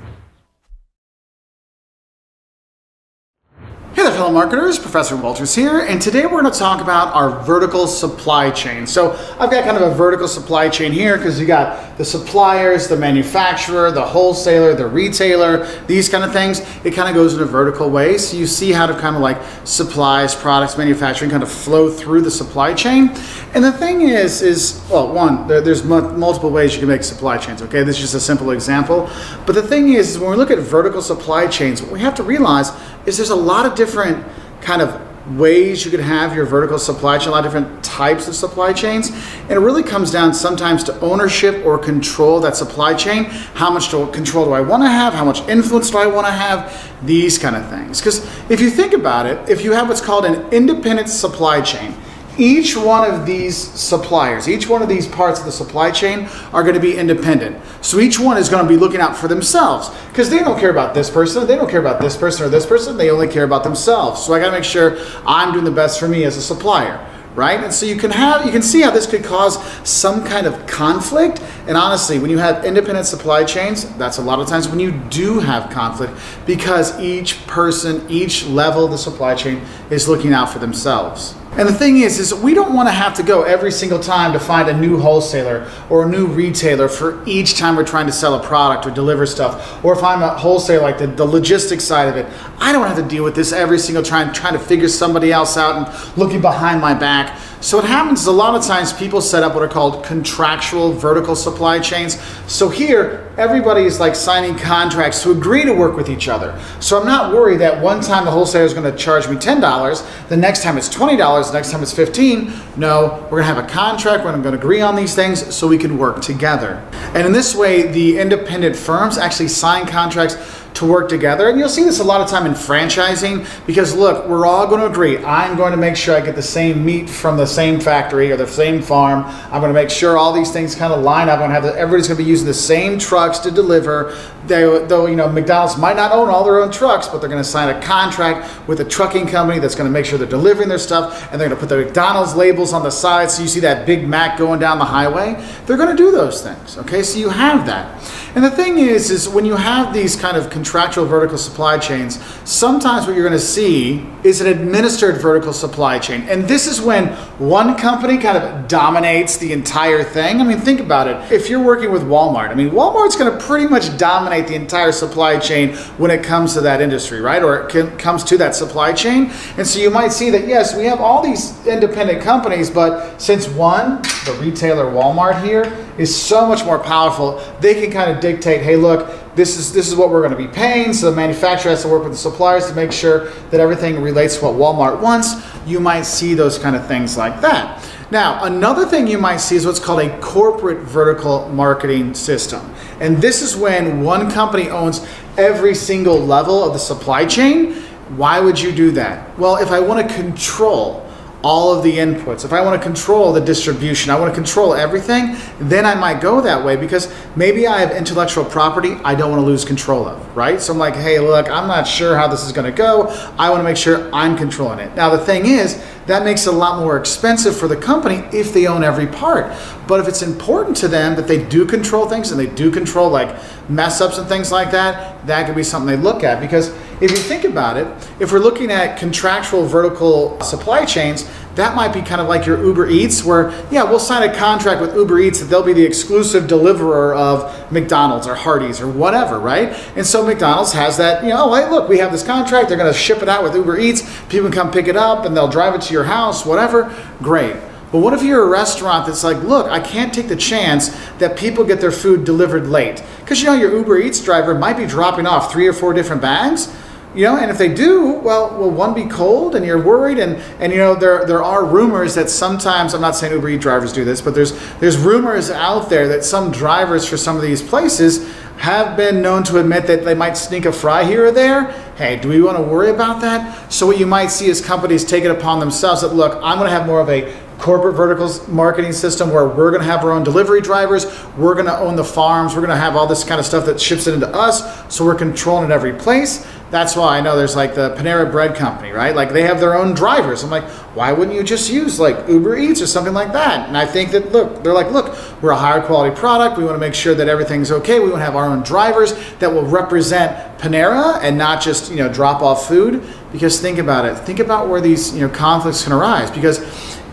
Hey there, fellow marketers. Professor Wolters here, and today we're going to talk about our vertical supply chain. So I've got kind of a vertical supply chain here because you got the suppliers, the manufacturer, the wholesaler, the retailer, these kind of things. It kind of goes in a vertical way. So you see how to kind of like supplies, products, manufacturing kind of flow through the supply chain. And the thing is, is well, one, there, there's multiple ways you can make supply chains. Okay, this is just a simple example. But the thing is, is when we look at vertical supply chains, what we have to realize is there's a lot of different different kind of ways you could have your vertical supply chain, a lot of different types of supply chains. And it really comes down sometimes to ownership or control of that supply chain. How much control do I want to have? How much influence do I want to have? These kind of things. Because if you think about it, if you have what's called an independent supply chain, each one of these suppliers, each one of these parts of the supply chain are going to be independent. So each one is going to be looking out for themselves, because they don't care about this person, they don't care about this person or this person, they only care about themselves. So I got to make sure I'm doing the best for me as a supplier, right? And so you can have, you can see how this could cause some kind of conflict. And honestly, when you have independent supply chains, that's a lot of times when you do have conflict, because each person, each level of the supply chain is looking out for themselves. And the thing is, is we don't want to have to go every single time to find a new wholesaler or a new retailer for each time we're trying to sell a product or deliver stuff. Or if I'm a wholesaler, like the, the logistics side of it, I don't have to deal with this every single time, trying to figure somebody else out and looking behind my back. So what happens is a lot of times people set up what are called contractual vertical supply chains. So here, everybody is like signing contracts to agree to work with each other. So I'm not worried that one time the wholesaler is going to charge me ten dollars, the next time it's twenty dollars, the next time it's fifteen dollars. No, we're going to have a contract, we're going to agree on these things so we can work together. And in this way, the independent firms actually sign contracts to work together. And you'll see this a lot of time in franchising, because look, we're all going to agree, I'm going to make sure I get the same meat from the same factory or the same farm. I'm going to make sure all these things kind of line up. I'm going to have the, everybody's going to be using the same trucks to deliver. They, though, you know, McDonald's might not own all their own trucks, but they're going to sign a contract with a trucking company that's going to make sure they're delivering their stuff, and they're going to put the McDonald's labels on the side, so you see that Big Mac going down the highway. They're going to do those things. Okay, so you have that. And the thing is, is when you have these kind of contractual vertical supply chains, sometimes what you're going to see is an administered vertical supply chain. And this is when one company kind of dominates the entire thing. I mean, think about it. If you're working with Walmart, I mean, Walmart's going to pretty much dominate the entire supply chain when it comes to that industry, right? Or it comes to that supply chain. And so you might see that, yes, we have all these independent companies, but since one, the retailer Walmart here, is so much more powerful, they can kind of dictate, hey, look, This is, this is what we're going to be paying, so the manufacturer has to work with the suppliers to make sure that everything relates to what Walmart wants. You might see those kind of things like that. Now, another thing you might see is what's called a corporate vertical marketing system. And this is when one company owns every single level of the supply chain. Why would you do that? Well, if I want to control all of the inputs, if I want to control the distribution, I want to control everything, then I might go that way, because maybe I have intellectual property I don't want to lose control of, right? So I'm like, hey, look, I'm not sure how this is going to go. I want to make sure I'm controlling it. Now, the thing is, that makes it a lot more expensive for the company if they own every part. But if it's important to them that they do control things, and they do control like mess ups and things like that, that could be something they look at. Because if you think about it, if we're looking at contractual vertical supply chains, that might be kind of like your Uber Eats, where, yeah, we'll sign a contract with Uber Eats that they'll be the exclusive deliverer of McDonald's or Hardee's or whatever, right? And so McDonald's has that, you know, hey, look, we have this contract, they're going to ship it out with Uber Eats, people can come pick it up and they'll drive it to your house, whatever, great. But what if you're a restaurant that's like, look, I can't take the chance that people get their food delivered late, because, you know, your Uber Eats driver might be dropping off three or four different bags. You know, and if they do, well, will one be cold? And you're worried, and, and you know, there there are rumors that sometimes, I'm not saying Uber Eats drivers do this, but there's there's rumors out there that some drivers for some of these places have been known to admit that they might sneak a fry here or there. Hey, do we want to worry about that? So what you might see is companies take it upon themselves that, look, I'm going to have more of a corporate verticals marketing system where we're going to have our own delivery drivers, we're going to own the farms, we're going to have all this kind of stuff that ships it into us, so we're controlling it every place. That's why I know there's like the Panera Bread company, right? Like they have their own drivers. I'm like, why wouldn't you just use like Uber Eats or something like that? And I think that, look, they're like, look, we're a higher quality product, we want to make sure that everything's okay, we want to have our own drivers that will represent Panera and not just, you know, drop off food. Because think about it, think about where these, you know, conflicts can arise. Because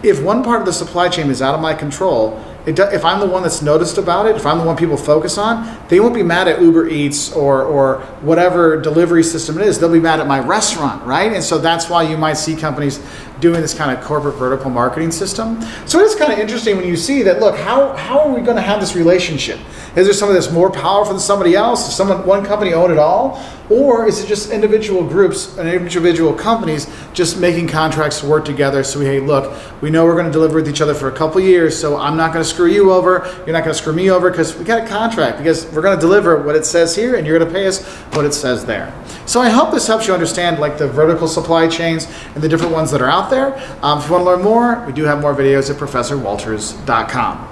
if one part of the supply chain is out of my control, It do, if I'm the one that's noticed about it, if I'm the one people focus on, they won't be mad at Uber Eats or, or whatever delivery system it is. They'll be mad at my restaurant, right? And so that's why you might see companies doing this kind of corporate vertical marketing system. So it's kind of interesting when you see that, look, how, how are we going to have this relationship? Is there somebody that's more powerful than somebody else? Does someone, one company own it all? Or is it just individual groups and individual companies just making contracts to work together? So, we, hey, look, we know we're going to deliver with each other for a couple years, so I'm not going to screw you over, you're not going to screw me over, because we got a contract, because we're going to deliver what it says here and you're going to pay us what it says there. So I hope this helps you understand like the vertical supply chains and the different ones that are out there. Um, if you want to learn more, we do have more videos at Professor Wolters dot com.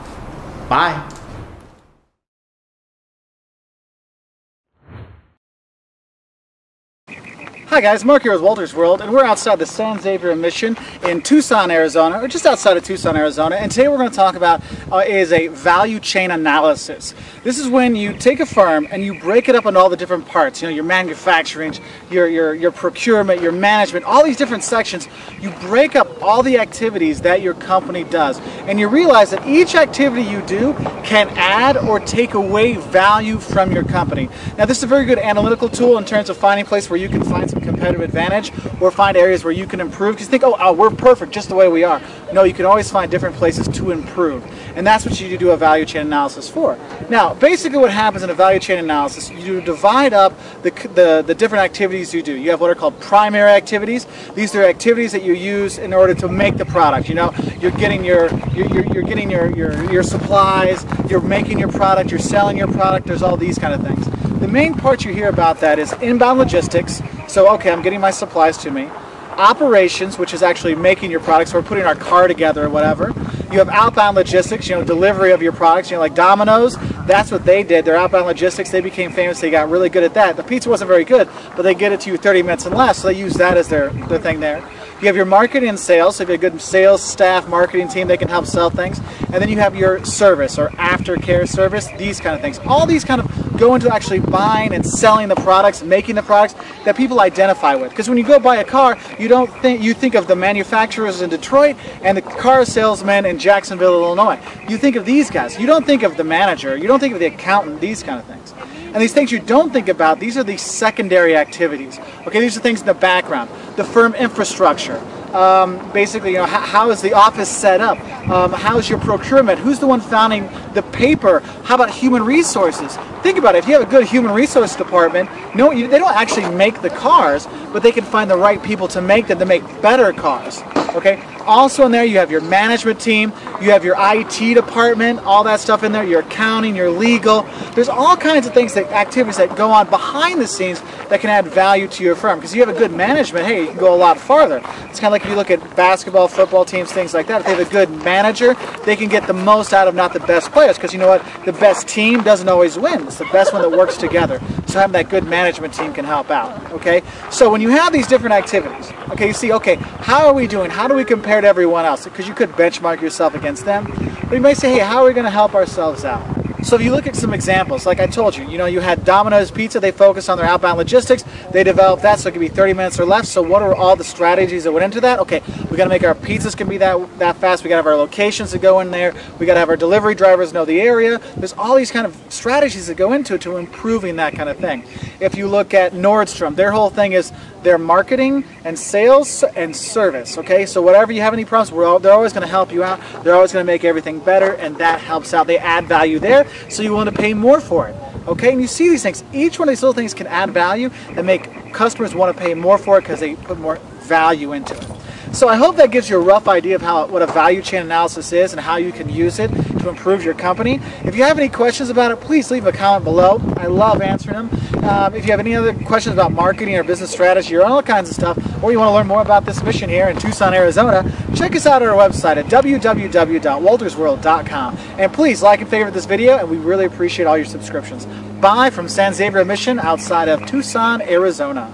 Bye. Hi guys, Mark here with Walter's World, and we're outside the San Xavier Mission in Tucson, Arizona, or just outside of Tucson, Arizona, and today we're going to talk about uh, is a value chain analysis. This is when you take a firm and you break it up into all the different parts, you know, your manufacturing, your, your, your procurement, your management, all these different sections. You break up all the activities that your company does, and you realize that each activity you do can add or take away value from your company. Now, this is a very good analytical tool in terms of finding a place where you can find some competitive advantage or find areas where you can improve. Because you think, oh, oh, we're perfect just the way we are. No, you can always find different places to improve. And that's what you do a value chain analysis for. Now, basically what happens in a value chain analysis, you divide up the, the, the different activities you do. You have what are called primary activities. These are activities that you use in order to make the product. You know, you're getting your, you're, you're getting your, your, your supplies, you're making your product, you're selling your product, there's all these kind of things. The main part you hear about that is inbound logistics. So, okay, I'm getting my supplies to me. Operations, which is actually making your products, so we're putting our car together or whatever. You have outbound logistics, you know, delivery of your products, you know, like Domino's. That's what they did. Their outbound logistics, they became famous. They got really good at that. The pizza wasn't very good, but they get it to you thirty minutes and less, so they use that as their, their thing there. You have your marketing and sales, so if you have a good sales staff, marketing team, they can help sell things. And then you have your service or aftercare service, these kind of things. All these kind of go into actually buying and selling the products, making the products that people identify with. Because when you go buy a car, you don't think you think of the manufacturers in Detroit and the car salesmen in Jacksonville, Illinois. You think of these guys. You don't think of the manager. You don't think of the accountant. These kind of things. And these things you don't think about, these are the secondary activities. Okay, these are things in the background. The firm infrastructure. Um, basically, you know, how, how is the office set up? Um, how is your procurement? Who's the one founding the paper? How about human resources? Think about it. If you have a good human resource department, no, you, they don't actually make the cars, but they can find the right people to make them to make better cars. Okay. Also in there, you have your management team, you have your I T department, all that stuff in there. Your accounting, your legal. There's all kinds of things, that activities that go on behind the scenes that can add value to your firm. Because you have a good management, hey, you can go a lot farther. It's kind of like if you look at basketball, football teams, things like that. If they have a good manager, they can get the most out of not the best players. Because you know what? The best team doesn't always win. It's the best one that works together. So having that good management team can help out. Okay. So when you have these different activities, okay, you see, okay, how are we doing? How do we compare to everyone else? Because you could benchmark yourself against them, but you might say, hey, how are we going to help ourselves out? So if you look at some examples, like I told you, you know, you had Domino's Pizza, they focused on their outbound logistics, they developed that, so it could be thirty minutes or less. So what are all the strategies that went into that? Okay, we got to make our pizzas can be that that fast, we got to have our locations to go in there, we got to have our delivery drivers know the area. There's all these kind of strategies that go into it to improving that kind of thing. If you look at Nordstrom, their whole thing is their marketing and sales and service, okay? So whatever you have any problems, we're all, they're always gonna help you out. They're always gonna make everything better, and that helps out. They add value there, so you wanna pay more for it, okay? And you see these things. Each one of these little things can add value and make customers wanna pay more for it because they put more value into it. So I hope that gives you a rough idea of how what a value chain analysis is and how you can use it to improve your company. If you have any questions about it, please leave a comment below. I love answering them. Um, if you have any other questions about marketing or business strategy or all kinds of stuff, or you want to learn more about this mission here in Tucson, Arizona, check us out on our website at w w w dot walters world dot com. And please like and favorite this video, and we really appreciate all your subscriptions. Bye from San Xavier Mission outside of Tucson, Arizona.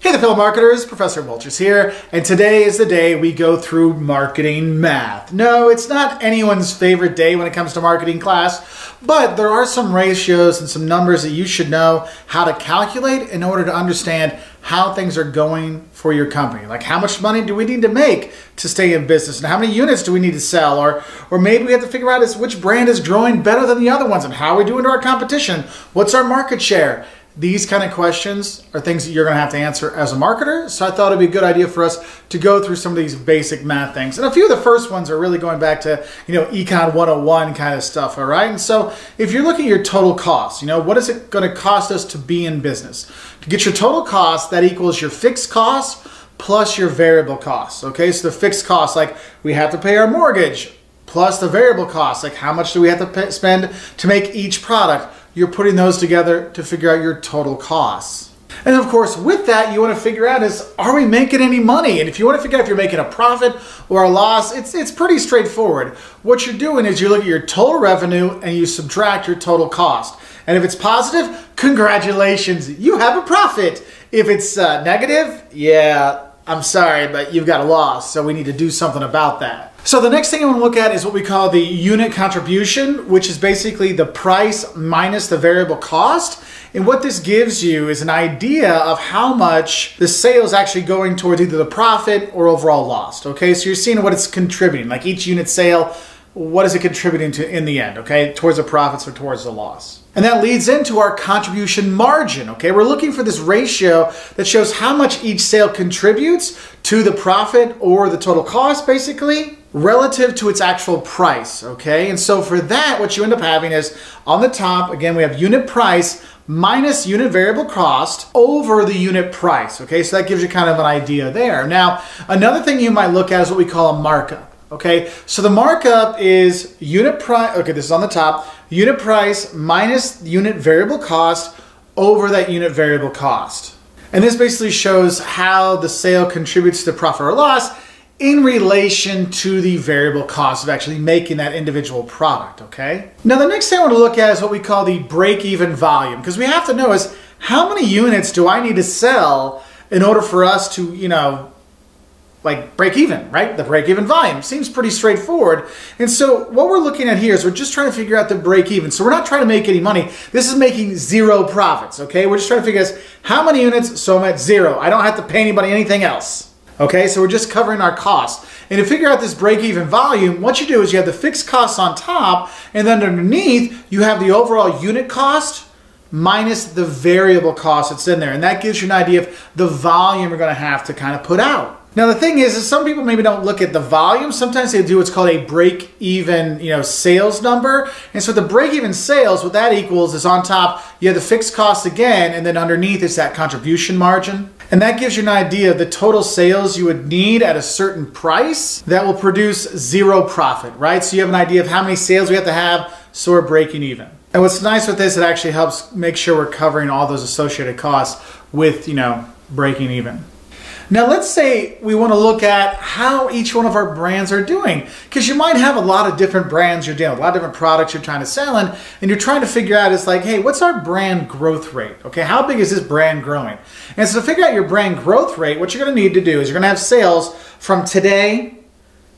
Hey there, fellow marketers, Professor Wolters here, and today is the day we go through marketing math. No, it's not anyone's favorite day when it comes to marketing class, but there are some ratios and some numbers that you should know how to calculate in order to understand how things are going for your company. Like, how much money do we need to make to stay in business, and how many units do we need to sell, or or maybe we have to figure out is which brand is growing better than the other ones, and how are we doing to our competition, what's our market share? These kind of questions are things that you're going to have to answer as a marketer, so I thought it'd be a good idea for us to go through some of these basic math things. And a few of the first ones are really going back to, you know, Econ one oh one kind of stuff, all right? And so if you're looking at your total costs, you know, what is it going to cost us to be in business? To get your total cost, that equals your fixed costs plus your variable costs, okay? So the fixed costs, like we have to pay our mortgage, plus the variable costs, like how much do we have to pay, spend to make each product? You're putting those together to figure out your total costs. And of course, with that, you want to figure out is, are we making any money? And if you want to figure out if you're making a profit or a loss, it's, it's pretty straightforward. What you're doing is you look at your total revenue and you subtract your total cost. And if it's positive, congratulations, you have a profit. If it's uh, negative, yeah, I'm sorry, but you've got a loss, so we need to do something about that. So the next thing I want to look at is what we call the unit contribution, which is basically the price minus the variable cost. And what this gives you is an idea of how much the sale is actually going towards either the profit or overall loss. Okay, so you're seeing what it's contributing, like each unit sale, what is it contributing to in the end, okay, towards the profits or towards the loss. And that leads into our contribution margin, okay? We're looking for this ratio that shows how much each sale contributes to the profit or the total cost, basically, relative to its actual price, okay? And so for that, what you end up having is, on the top, again, we have unit price minus unit variable cost over the unit price, okay? So that gives you kind of an idea there. Now, another thing you might look at is what we call a markup. Okay, so the markup is unit price, okay, this is on the top, unit price minus unit variable cost over that unit variable cost. And this basically shows how the sale contributes to the profit or loss in relation to the variable cost of actually making that individual product, okay? Now the next thing I want to look at is what we call the break-even volume, because we have to know is how many units do I need to sell in order for us to, you know, like break even, right? The break even volume seems pretty straightforward. And so what we're looking at here is we're just trying to figure out the break even. So we're not trying to make any money. This is making zero profits, okay? We're just trying to figure out how many units, so I'm at zero. I don't have to pay anybody anything else, okay? So we're just covering our costs. And to figure out this break even volume, what you do is you have the fixed costs on top, and then underneath you have the overall unit cost minus the variable cost that's in there. And that gives you an idea of the volume we're gonna have to kind of put out. Now the thing is, is some people maybe don't look at the volume. Sometimes they do what's called a break-even, you know, sales number. And so the break-even sales, what that equals is on top, you have the fixed costs again, and then underneath is that contribution margin. And that gives you an idea of the total sales you would need at a certain price that will produce zero profit, right? So you have an idea of how many sales we have to have, so we're breaking even. And what's nice with this, it actually helps make sure we're covering all those associated costs with, you know, breaking even. Now let's say we want to look at how each one of our brands are doing, because you might have a lot of different brands you're dealing with, a lot of different products you're trying to sell in, and you're trying to figure out, it's like, hey, what's our brand growth rate? Okay, how big is this brand growing? And so to figure out your brand growth rate, what you're going to need to do is you're going to have sales from today,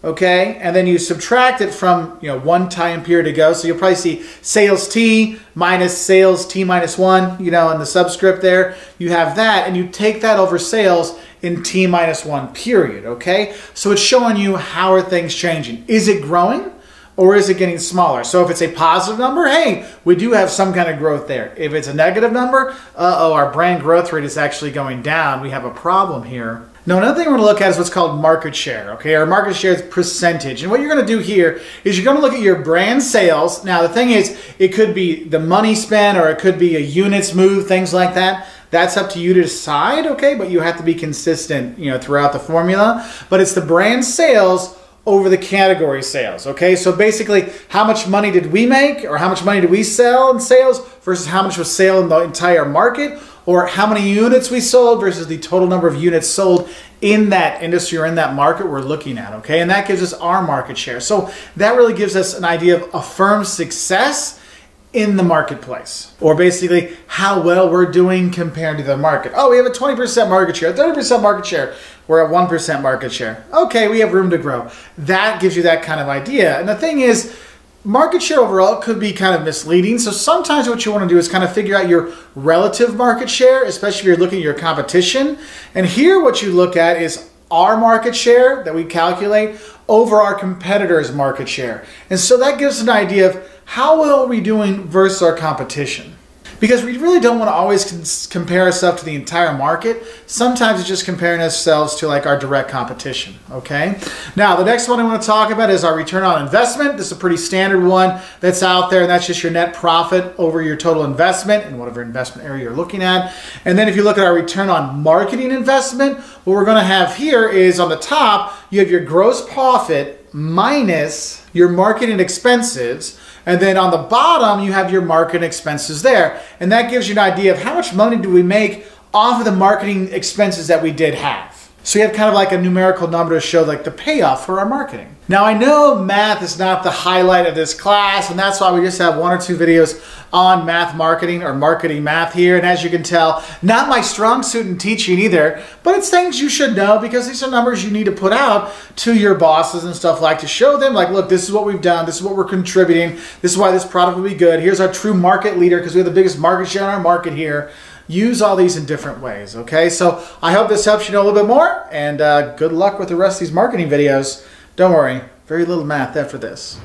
okay, and then you subtract it from, you know, one time period ago. So you'll probably see sales T minus sales T minus one, you know, in the subscript there. You have that, and you take that over sales in T minus one period, okay? So it's showing you how are things changing. Is it growing or is it getting smaller? So if it's a positive number, hey, we do have some kind of growth there. If it's a negative number, uh-oh, our brand growth rate is actually going down. We have a problem here. Now, another thing we're gonna look at is what's called market share, okay? Or market share is percentage. And what you're gonna do here is you're gonna look at your brand sales. Now, the thing is, it could be the money spent, or it could be a units move, things like that. That's up to you to decide, okay? But you have to be consistent, you know, throughout the formula. But it's the brand sales over the category sales, okay? So basically, how much money did we make, or how much money did we sell in sales versus how much was sale in the entire market, or how many units we sold versus the total number of units sold in that industry or in that market we're looking at, okay? And that gives us our market share. So that really gives us an idea of a firm's success in the marketplace, or basically how well we're doing compared to the market. Oh, we have a twenty percent market share, thirty percent market share. We're at one percent market share. Okay, we have room to grow. That gives you that kind of idea. And the thing is, market share overall could be kind of misleading. So sometimes what you want to do is kind of figure out your relative market share, especially if you're looking at your competition. And here what you look at is our market share that we calculate over our competitors' market share. And so that gives an idea of how well are we doing versus our competition. Because we really don't want to always compare ourselves to the entire market. Sometimes it's just comparing ourselves to like our direct competition, okay? Now, the next one I want to talk about is our return on investment. This is a pretty standard one that's out there, and that's just your net profit over your total investment in whatever investment area you're looking at. And then if you look at our return on marketing investment, what we're going to have here is on the top, you have your gross profit minus your marketing expenses, and then on the bottom you have your marketing expenses there, and that gives you an idea of how much money do we make off of the marketing expenses that we did have. So you have kind of like a numerical number to show like the payoff for our marketing. Now I know math is not the highlight of this class, and that's why we just have one or two videos on math marketing or marketing math here, and as you can tell, not my strong suit in teaching either, but it's things you should know, because these are numbers you need to put out to your bosses and stuff, like to show them like, look, this is what we've done, this is what we're contributing, this is why this product will be good, here's our true market leader because we have the biggest market share in our market here. Use all these in different ways, okay? So I hope this helps you know a little bit more, and uh, good luck with the rest of these marketing videos. Don't worry, very little math after this.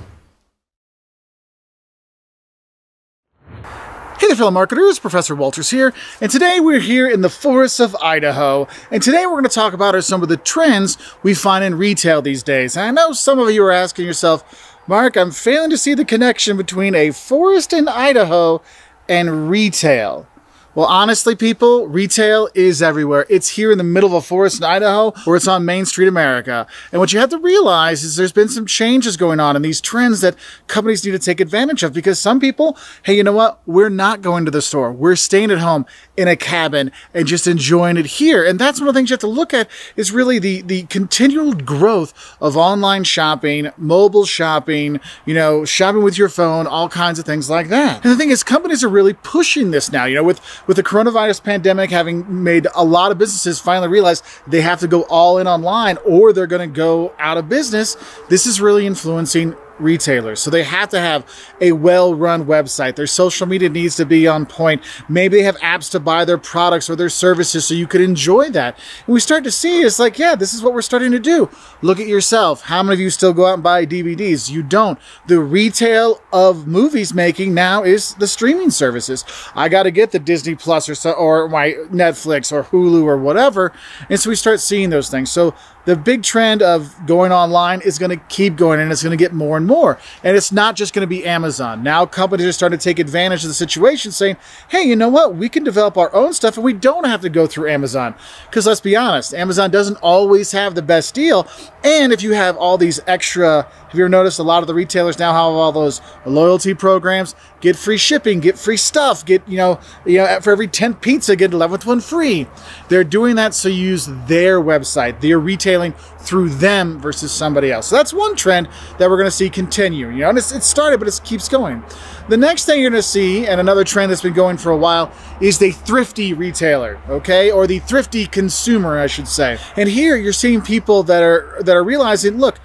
there, fellow marketers. Professor Wolters here, and today we're here in the forests of Idaho, and today we're going to talk about are some of the trends we find in retail these days. And I know some of you are asking yourself, Mark, I'm failing to see the connection between a forest in Idaho and retail. Well, honestly, people, retail is everywhere. It's here in the middle of a forest in Idaho, or it's on Main Street America. And what you have to realize is there's been some changes going on in these trends that companies need to take advantage of, because some people, hey, you know what? We're not going to the store. We're staying at home in a cabin and just enjoying it here. And that's one of the things you have to look at is really the, the continual growth of online shopping, mobile shopping, you know, shopping with your phone, all kinds of things like that. And the thing is, companies are really pushing this now, you know, with With the coronavirus pandemic having made a lot of businesses finally realize they have to go all in online or they're going to go out of business, this is really influencing retailers. So they have to have a well-run website. Their social media needs to be on point. Maybe they have apps to buy their products or their services so you could enjoy that. And we start to see it's like, yeah, this is what we're starting to do. Look at yourself. How many of you still go out and buy D V Ds? You don't. The retail of movies making now is the streaming services. I got to get the Disney Plus or, so, or my Netflix or Hulu or whatever. And so we start seeing those things. So the big trend of going online is going to keep going, and it's going to get more and more. And it's not just going to be Amazon. Now companies are starting to take advantage of the situation, saying, hey, you know what? We can develop our own stuff and we don't have to go through Amazon. Because let's be honest, Amazon doesn't always have the best deal. And if you have all these extra, have you ever noticed a lot of the retailers now have all those loyalty programs? Get free shipping, get free stuff, get, you know, you know, for every tenth pizza, get eleventh one free. They're doing that so you use their website, their retailing through them versus somebody else. So that's one trend that we're going to see continue. You know, and it's, it started, but it keeps going. The next thing you're going to see, and another trend that's been going for a while, is the thrifty retailer, okay? Or the thrifty consumer, I should say. And here you're seeing people that are that are realizing, look,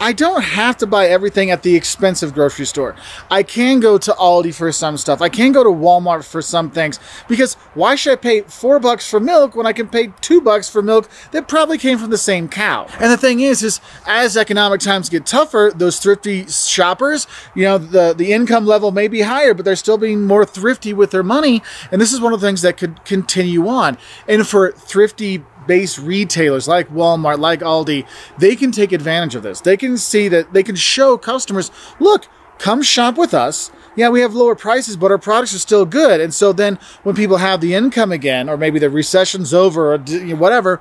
I don't have to buy everything at the expensive grocery store. I can go to Aldi for some stuff. I can go to Walmart for some things, because why should I pay four bucks for milk when I can pay two bucks for milk that probably came from the same cow? And the thing is, is as economic times get tougher, those thrifty shoppers, you know, the, the income level may be higher, but they're still being more thrifty with their money. And this is one of the things that could continue on. And for thrifty base retailers like Walmart, like Aldi, they can take advantage of this. They can see that they can show customers, look, come shop with us. Yeah, we have lower prices, but our products are still good. And so then when people have the income again, or maybe the recession's over or whatever,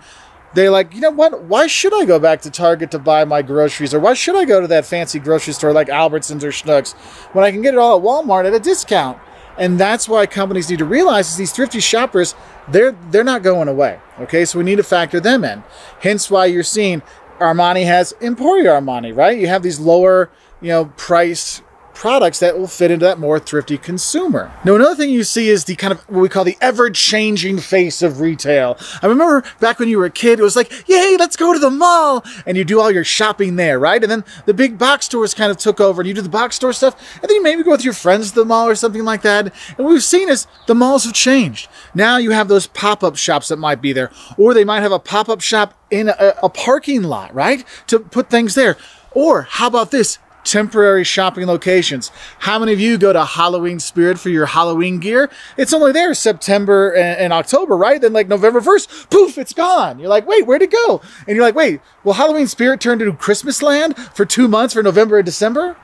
they're like, you know what? Why should I go back to Target to buy my groceries? Or why should I go to that fancy grocery store like Albertsons or Schnucks when I can get it all at Walmart at a discount? And that's why companies need to realize is these thrifty shoppers, they're they're not going away, okay? So we need to factor them in. Hence why you're seeing Armani has Emporio Armani, right? You have these lower, you know, priced products that will fit into that more thrifty consumer. Now, another thing you see is the kind of what we call the ever-changing face of retail. I remember back when you were a kid, it was like, yay, let's go to the mall. And you do all your shopping there, right? And then the big box stores kind of took over and you do the box store stuff. And then you maybe go with your friends to the mall or something like that. And what we've seen is the malls have changed. Now you have those pop-up shops that might be there, or they might have a pop-up shop in a, a parking lot, right? To put things there. Or how about this? Temporary shopping locations. How many of you go to Halloween Spirit for your Halloween gear? It's only there September and, and October, right? Then like November first, poof, it's gone. You're like, wait, where'd it go? And you're like, wait, well, Halloween Spirit turned into Christmas land for two months for November and December?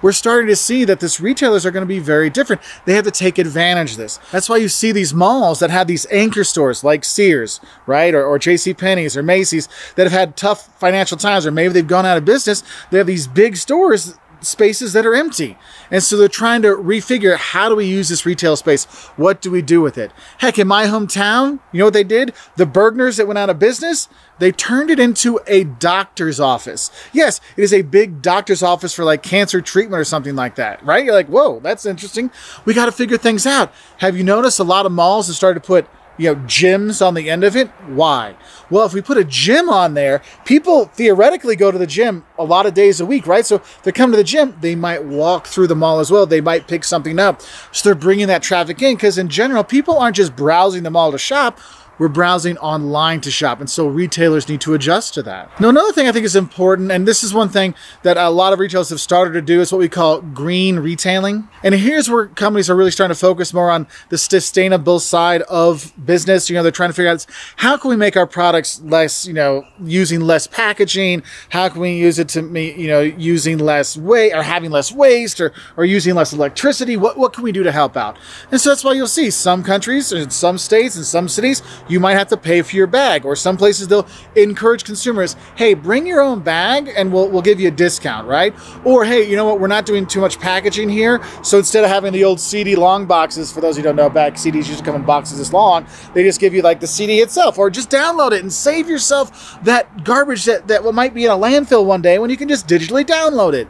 We're starting to see that these retailers are going to be very different. They have to take advantage of this. That's why you see these malls that have these anchor stores like Sears, right? Or, or JCPenney's or Macy's that have had tough financial times, or maybe they've gone out of business. They have these big stores, spaces that are empty. And so they're trying to refigure, how do we use this retail space? What do we do with it? Heck, in my hometown, you know what they did? The Bergners that went out of business, they turned it into a doctor's office. Yes, it is a big doctor's office for like cancer treatment or something like that, right? You're like, whoa, that's interesting. We got to figure things out. Have you noticed a lot of malls have started to put, you know, gyms on the end of it? Why? Well, if we put a gym on there, people theoretically go to the gym a lot of days a week, right? So if they come to the gym, they might walk through the mall as well. They might pick something up. So they're bringing that traffic in, because in general, people aren't just browsing the mall to shop. we're browsing online to shop. And so retailers need to adjust to that. Now, another thing I think is important, and this is one thing that a lot of retailers have started to do, is what we call green retailing. And here's where companies are really starting to focus more on the sustainable side of business. You know, they're trying to figure out how can we make our products less, you know, using less packaging? How can we use it to, you know, using less weight or having less waste or, or using less electricity? What, what can we do to help out? And so that's why you'll see some countries and some states and some cities, you might have to pay for your bag, or some places they'll encourage consumers, hey, bring your own bag and we'll, we'll give you a discount, right? Or, hey, you know what? We're not doing too much packaging here. So instead of having the old C D long boxes, for those who don't know, back C Ds used to come in boxes this long, they just give you like the C D itself, or just download it and save yourself that garbage that, that might be in a landfill one day when you can just digitally download it.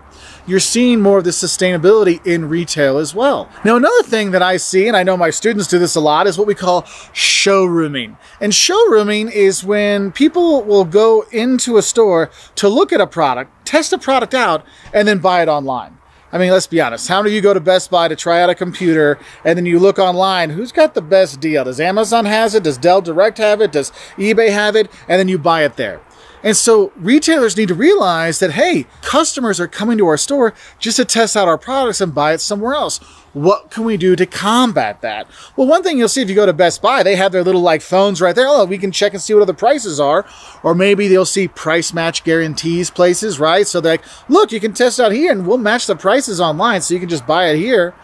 You're seeing more of the sustainability in retail as well. Now, another thing that I see, and I know my students do this a lot, is what we call showrooming. And showrooming is when people will go into a store to look at a product, test a product out, and then buy it online. I mean, let's be honest. How many of you go to Best Buy to try out a computer and then you look online, who's got the best deal? Does Amazon has it? Does Dell Direct have it? Does eBay have it? And then you buy it there. And so retailers need to realize that, hey, customers are coming to our store just to test out our products and buy it somewhere else. What can we do to combat that? Well, one thing you'll see if you go to Best Buy, they have their little like phones right there. Oh, we can check and see what other prices are. Or maybe they'll see price match guarantees places, right? So they're like, look, you can test out here and we'll match the prices online so you can just buy it here.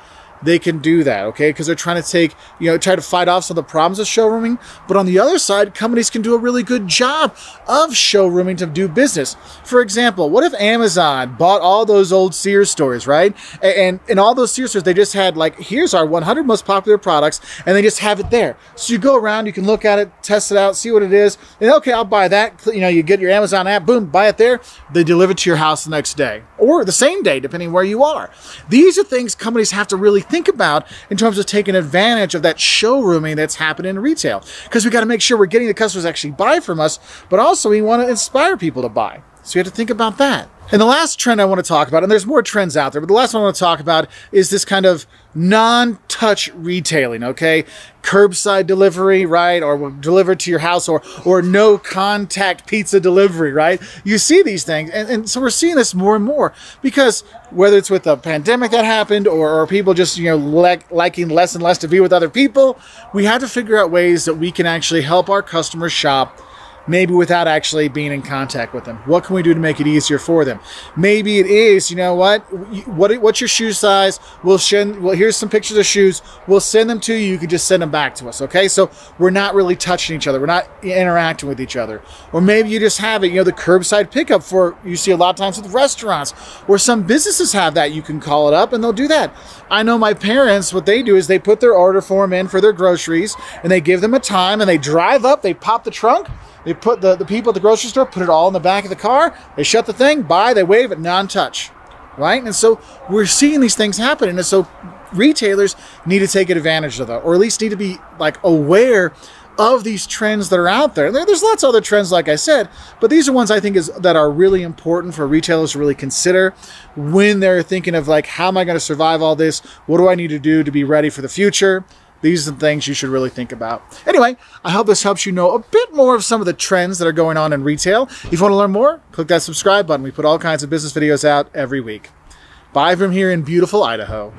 They can do that, okay? Because they're trying to take, you know, try to fight off some of the problems of showrooming. But on the other side, companies can do a really good job of showrooming to do business. For example, what if Amazon bought all those old Sears stores, right? And in all those Sears stores, they just had like, here's our one hundred most popular products, and they just have it there. So you go around, you can look at it, test it out, see what it is, and okay, I'll buy that. You know, you get your Amazon app, boom, buy it there. They deliver it to your house the next day or the same day, depending where you are. These are things companies have to really think think about in terms of taking advantage of that showrooming that's happening in retail, because we got to make sure we're getting the customers actually buy from us, but also we want to inspire people to buy. So you have to think about that. And the last trend I want to talk about, and there's more trends out there, but the last one I want to talk about is this kind of non-touch retailing, okay? Curbside delivery, right? Or delivered to your house, or, or no contact pizza delivery, right? You see these things. And, and so we're seeing this more and more, because whether it's with the pandemic that happened, or, or people just, you know, like, liking less and less to be with other people, we have to figure out ways that we can actually help our customers shop, maybe without actually being in contact with them. What can we do to make it easier for them? Maybe it is, you know what, what what's your shoe size? We'll send, well, here's some pictures of shoes. We'll send them to you. You can just send them back to us, okay? So we're not really touching each other. We're not interacting with each other. Or maybe you just have it, you know, the curbside pickup for, you see a lot of times with restaurants, or some businesses have that. You can call it up and they'll do that. I know my parents, what they do is they put their order form in for their groceries, and they give them a time, and they drive up, they pop the trunk, they put the, the people at the grocery store, put it all in the back of the car, they shut the thing, buy, they wave it, non-touch, right? And so we're seeing these things happen. And so retailers need to take advantage of that, or at least need to be like aware of these trends that are out there. There's lots of other trends, like I said, but these are ones I think is that are really important for retailers to really consider when they're thinking of like, how am I going to survive all this? What do I need to do to be ready for the future? These are the things you should really think about. Anyway, I hope this helps you know a bit more of some of the trends that are going on in retail. If you want to learn more, click that subscribe button. We put all kinds of business videos out every week. Bye from here in beautiful Idaho.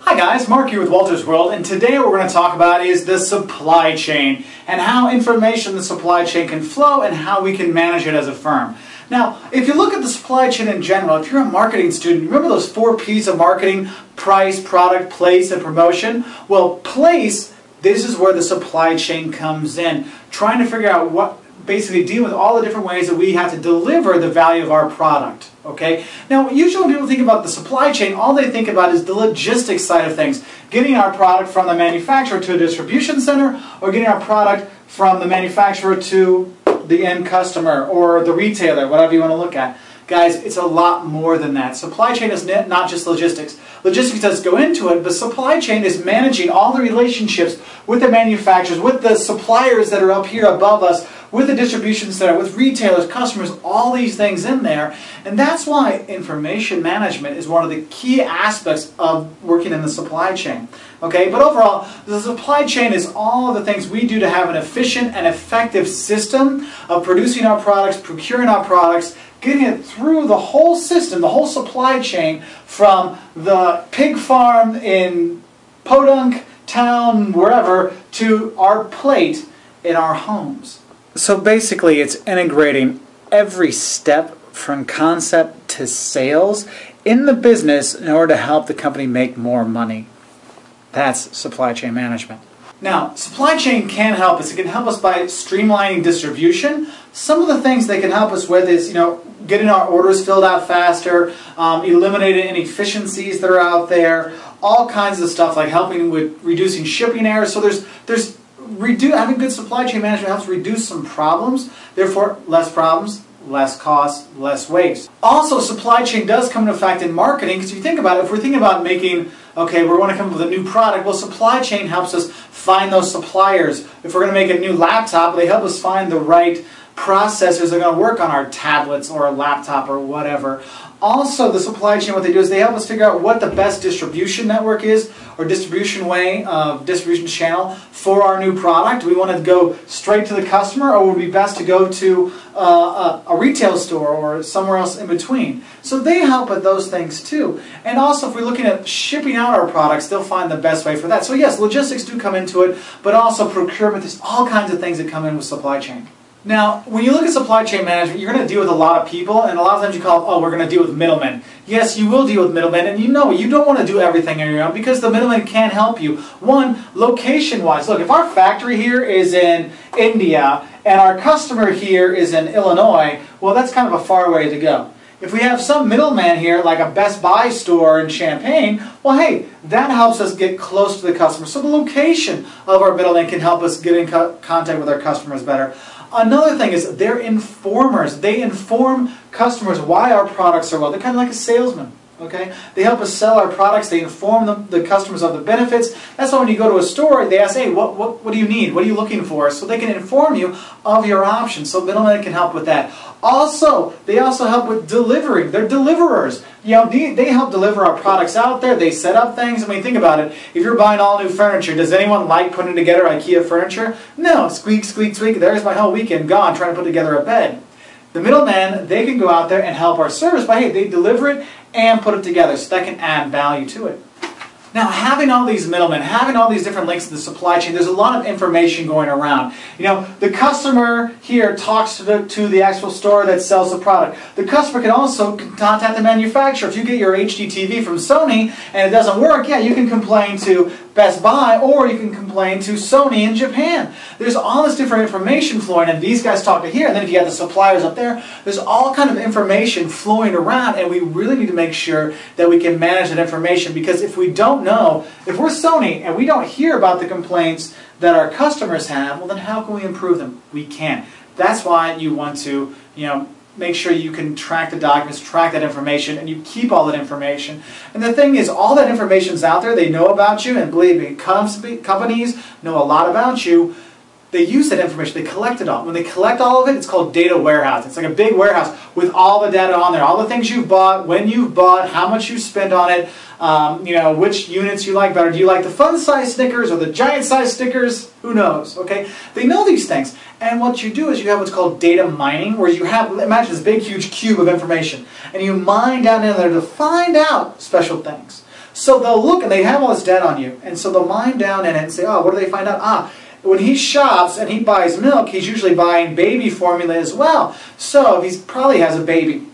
Hi guys, Mark here with Walter's World, and today what we're going to talk about is the supply chain and how information in the supply chain can flow and how we can manage it as a firm. Now, if you look at the supply chain in general, if you're a marketing student, remember those four P's of marketing: price, product, place, and promotion? Well, place, this is where the supply chain comes in, trying to figure out what, basically deal with all the different ways that we have to deliver the value of our product, okay? Now, usually when people think about the supply chain, all they think about is the logistics side of things, getting our product from the manufacturer to a distribution center, or getting our product from the manufacturer to the end customer or the retailer, whatever you want to look at. Guys, it's a lot more than that. Supply chain is not just logistics. Logistics does go into it, but supply chain is managing all the relationships with the manufacturers, with the suppliers that are up here above us, with the distribution center, with retailers, customers, all these things in there. And that's why information management is one of the key aspects of working in the supply chain. Okay, but overall, the supply chain is all the things we do to have an efficient and effective system of producing our products, procuring our products, getting it through the whole system, the whole supply chain, from the pig farm in Podunk, town, wherever, to our plate in our homes. So basically it's integrating every step from concept to sales in the business in order to help the company make more money. That's supply chain management. Now, supply chain can help us. It can help us by streamlining distribution. Some of the things they can help us with is, you know, getting our orders filled out faster, um, eliminating inefficiencies that are out there, all kinds of stuff like helping with reducing shipping errors. So there's, there's redu- having good supply chain management helps reduce some problems, therefore less problems, less cost, less waste. Also, supply chain does come into effect in marketing, because if you think about it, if we're thinking about making, okay, we want to come up with a new product, well, supply chain helps us find those suppliers. If we're going to make a new laptop, they help us find the right processors that are going to work on our tablets or a laptop or whatever. Also, the supply chain, what they do is they help us figure out what the best distribution network is, or distribution way, uh, distribution channel for our new product. Do we want to go straight to the customer, or would it be best to go to uh, a, a retail store or somewhere else in between? So they help with those things too. And also, if we're looking at shipping out our products, they'll find the best way for that. So yes, logistics do come into it, but also procurement, there's all kinds of things that come in with supply chain. Now, when you look at supply chain management, you're going to deal with a lot of people, and a lot of times you call it, oh, we're going to deal with middlemen. Yes, you will deal with middlemen, and you know you don't want to do everything on your own, because the middlemen can't help you. One, location-wise. Look, if our factory here is in India, and our customer here is in Illinois, well, that's kind of a far way to go. If we have some middleman here, like a Best Buy store in Champaign, well, hey, that helps us get close to the customer. So the location of our middleman can help us get in co- contact with our customers better. Another thing is they're informers. They inform customers why our products are well. They're kind of like a salesman. Okay? They help us sell our products. They inform them, the customers, of the benefits. That's why when you go to a store, they ask, hey, what, what, what do you need? What are you looking for? So they can inform you of your options. So middlemen can help with that. Also, they also help with delivering. They're deliverers. You know, they, they help deliver our products out there. They set up things. I mean, think about it. If you're buying all new furniture, does anyone like putting together IKEA furniture? No. Squeak, squeak, squeak. There's my whole weekend gone trying to put together a bed. The middleman, they can go out there and help our service by, hey, they deliver it and put it together, so that can add value to it. Now, having all these middlemen, having all these different links in the supply chain, there's a lot of information going around. You know, the customer here talks to the, to the actual store that sells the product. The customer can also contact the manufacturer. If you get your H D T V from Sony and it doesn't work, yeah, you can complain to Best Buy, or you can complain to Sony in Japan. There's all this different information flowing, and these guys talk to here, and then if you have the suppliers up there, there's all kind of information flowing around, and we really need to make sure that we can manage that information, because if we don't know, if we're Sony and we don't hear about the complaints that our customers have, well, then how can we improve them? We can't. That's why you want to, you know, make sure you can track the documents, track that information, and you keep all that information. And the thing is, all that information's out there, they know about you, and believe me, companies know a lot about you. They use that information, they collect it all. When they collect all of it, it's called data warehouse. It's like a big warehouse with all the data on there, all the things you've bought, when you've bought, how much you spent on it, um, you know, which units you like better. Do you like the fun-size Snickers or the giant-size Snickers? Who knows, okay? They know these things. And what you do is you have what's called data mining, where you have, imagine this big, huge cube of information, and you mine down in there to find out special things. So they'll look, and they have all this data on you, and so they'll mine down in it and say, oh, what do they find out? Ah, when he shops and he buys milk, he's usually buying baby formula as well. So he probably has a baby.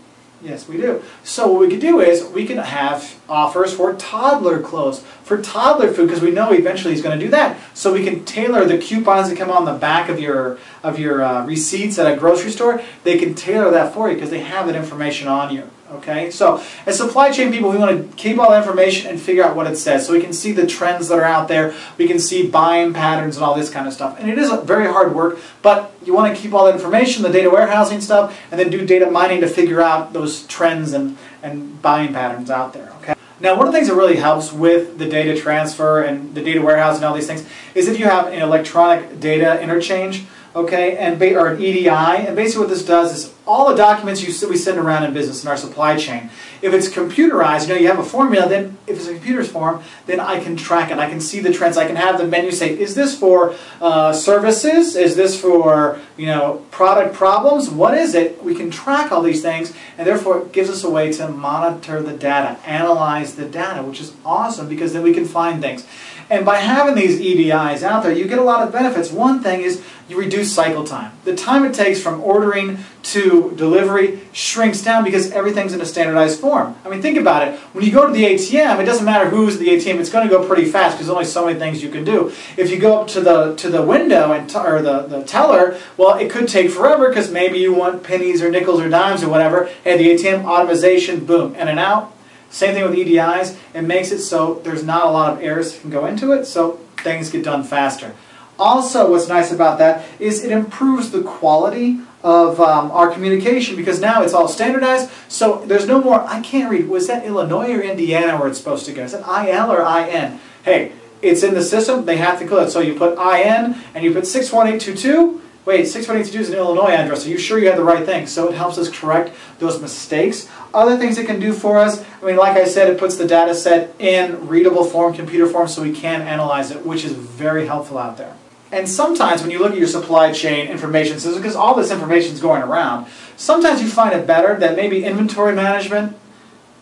Yes, we do. So what we could do is we can have offers for toddler clothes, for toddler food, because we know eventually he's going to do that. So we can tailor the coupons that come on the back of your of your uh, receipts at a grocery store. They can tailor that for you because they have that information on you. Okay, so as supply chain people, we want to keep all that information and figure out what it says, so we can see the trends that are out there. We can see buying patterns and all this kind of stuff. And it is very hard work, but you want to keep all that information, the data warehousing stuff, and then do data mining to figure out those trends and, and buying patterns out there. Okay. Now, one of the things that really helps with the data transfer and the data warehouse and all these things is if you have an electronic data interchange. okay, and or an E D I. And basically what this does is all the documents you, we send around in business in our supply chain, if it's computerized, you know, you have a formula, then if it's a computer's form, then I can track it. I can see the trends. I can have the menu say, is this for uh, services? Is this for, you know, product problems? What is it? We can track all these things, and therefore it gives us a way to monitor the data, analyze the data, which is awesome because then we can find things. And by having these E D Is out there, you get a lot of benefits. One thing is you reduce cycle time. The time it takes from ordering to delivery shrinks down because everything's in a standardized form. I mean, think about it. When you go to the A T M, it doesn't matter who's at the A T M. It's going to go pretty fast because there's only so many things you can do. If you go up to the to the window and t or the, the teller, well, it could take forever because maybe you want pennies or nickels or dimes or whatever. At the A T M, automation, boom, in and out. Same thing with E D Is. It makes it so there's not a lot of errors that can go into it, so things get done faster. Also, what's nice about that is it improves the quality of um, our communication because now it's all standardized, so there's no more, I can't read, was that Illinois or Indiana where it's supposed to go? Is it I L or I N? Hey, it's in the system, they have to code it. So you put I N and you put six one eight two two. Wait, six one eight two two is an Illinois address. Are you sure you have the right thing? So it helps us correct those mistakes. Other things it can do for us, I mean, like I said, it puts the data set in readable form, computer form, so we can analyze it, which is very helpful out there. And sometimes when you look at your supply chain information system, because all this information is going around, sometimes you find it better that maybe inventory management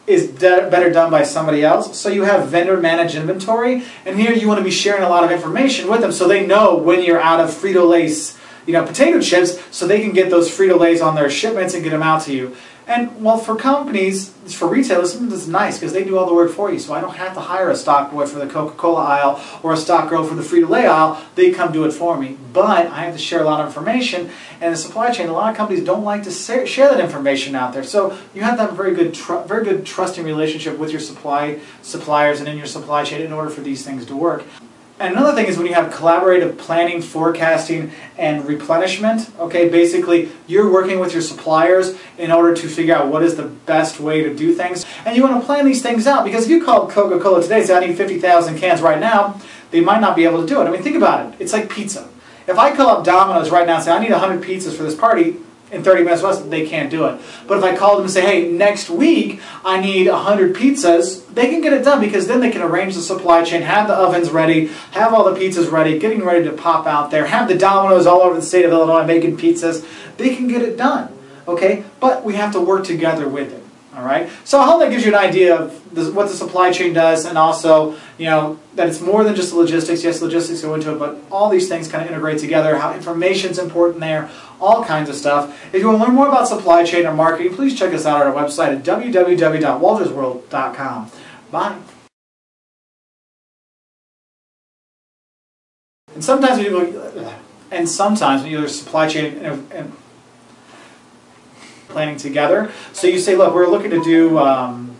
is better done by somebody else. So you have vendor managed inventory, and here you want to be sharing a lot of information with them so they know when you're out of Frito-Lay, you know, potato chips, so they can get those Frito-Lays on their shipments and get them out to you. And, well, for companies, for retailers, this is nice because they do all the work for you, so I don't have to hire a stock boy for the Coca-Cola aisle or a stock girl for the Frito-Lay aisle. They come do it for me, but I have to share a lot of information, and the supply chain, a lot of companies don't like to share that information out there, so you have to have a very good, tr very good trusting relationship with your supply suppliers and in your supply chain in order for these things to work. And another thing is when you have collaborative planning, forecasting, and replenishment, okay, basically you're working with your suppliers in order to figure out what is the best way to do things. And you want to plan these things out because if you call Coca-Cola today and say, I need fifty thousand cans right now, they might not be able to do it. I mean, think about it. It's like pizza. If I call up Domino's right now and say, I need one hundred pizzas for this party, in thirty minutes or less, they can't do it. But if I call them and say, hey, next week I need one hundred pizzas, they can get it done because then they can arrange the supply chain, have the ovens ready, have all the pizzas ready, getting ready to pop out there, have the Domino's all over the state of Illinois making pizzas. They can get it done, okay? But we have to work together with it, all right? So I hope that gives you an idea of this, what the supply chain does, and also, you know, that it's more than just the logistics. Yes, logistics go into it, but all these things kind of integrate together, how information's important there, all kinds of stuff. If you want to learn more about supply chain or marketing, please check us out on our website at w w w dot walters world dot com. Bye. And sometimes when you look, and sometimes when you look at supply chain and, and planning together, so you say, look, we're looking to do um,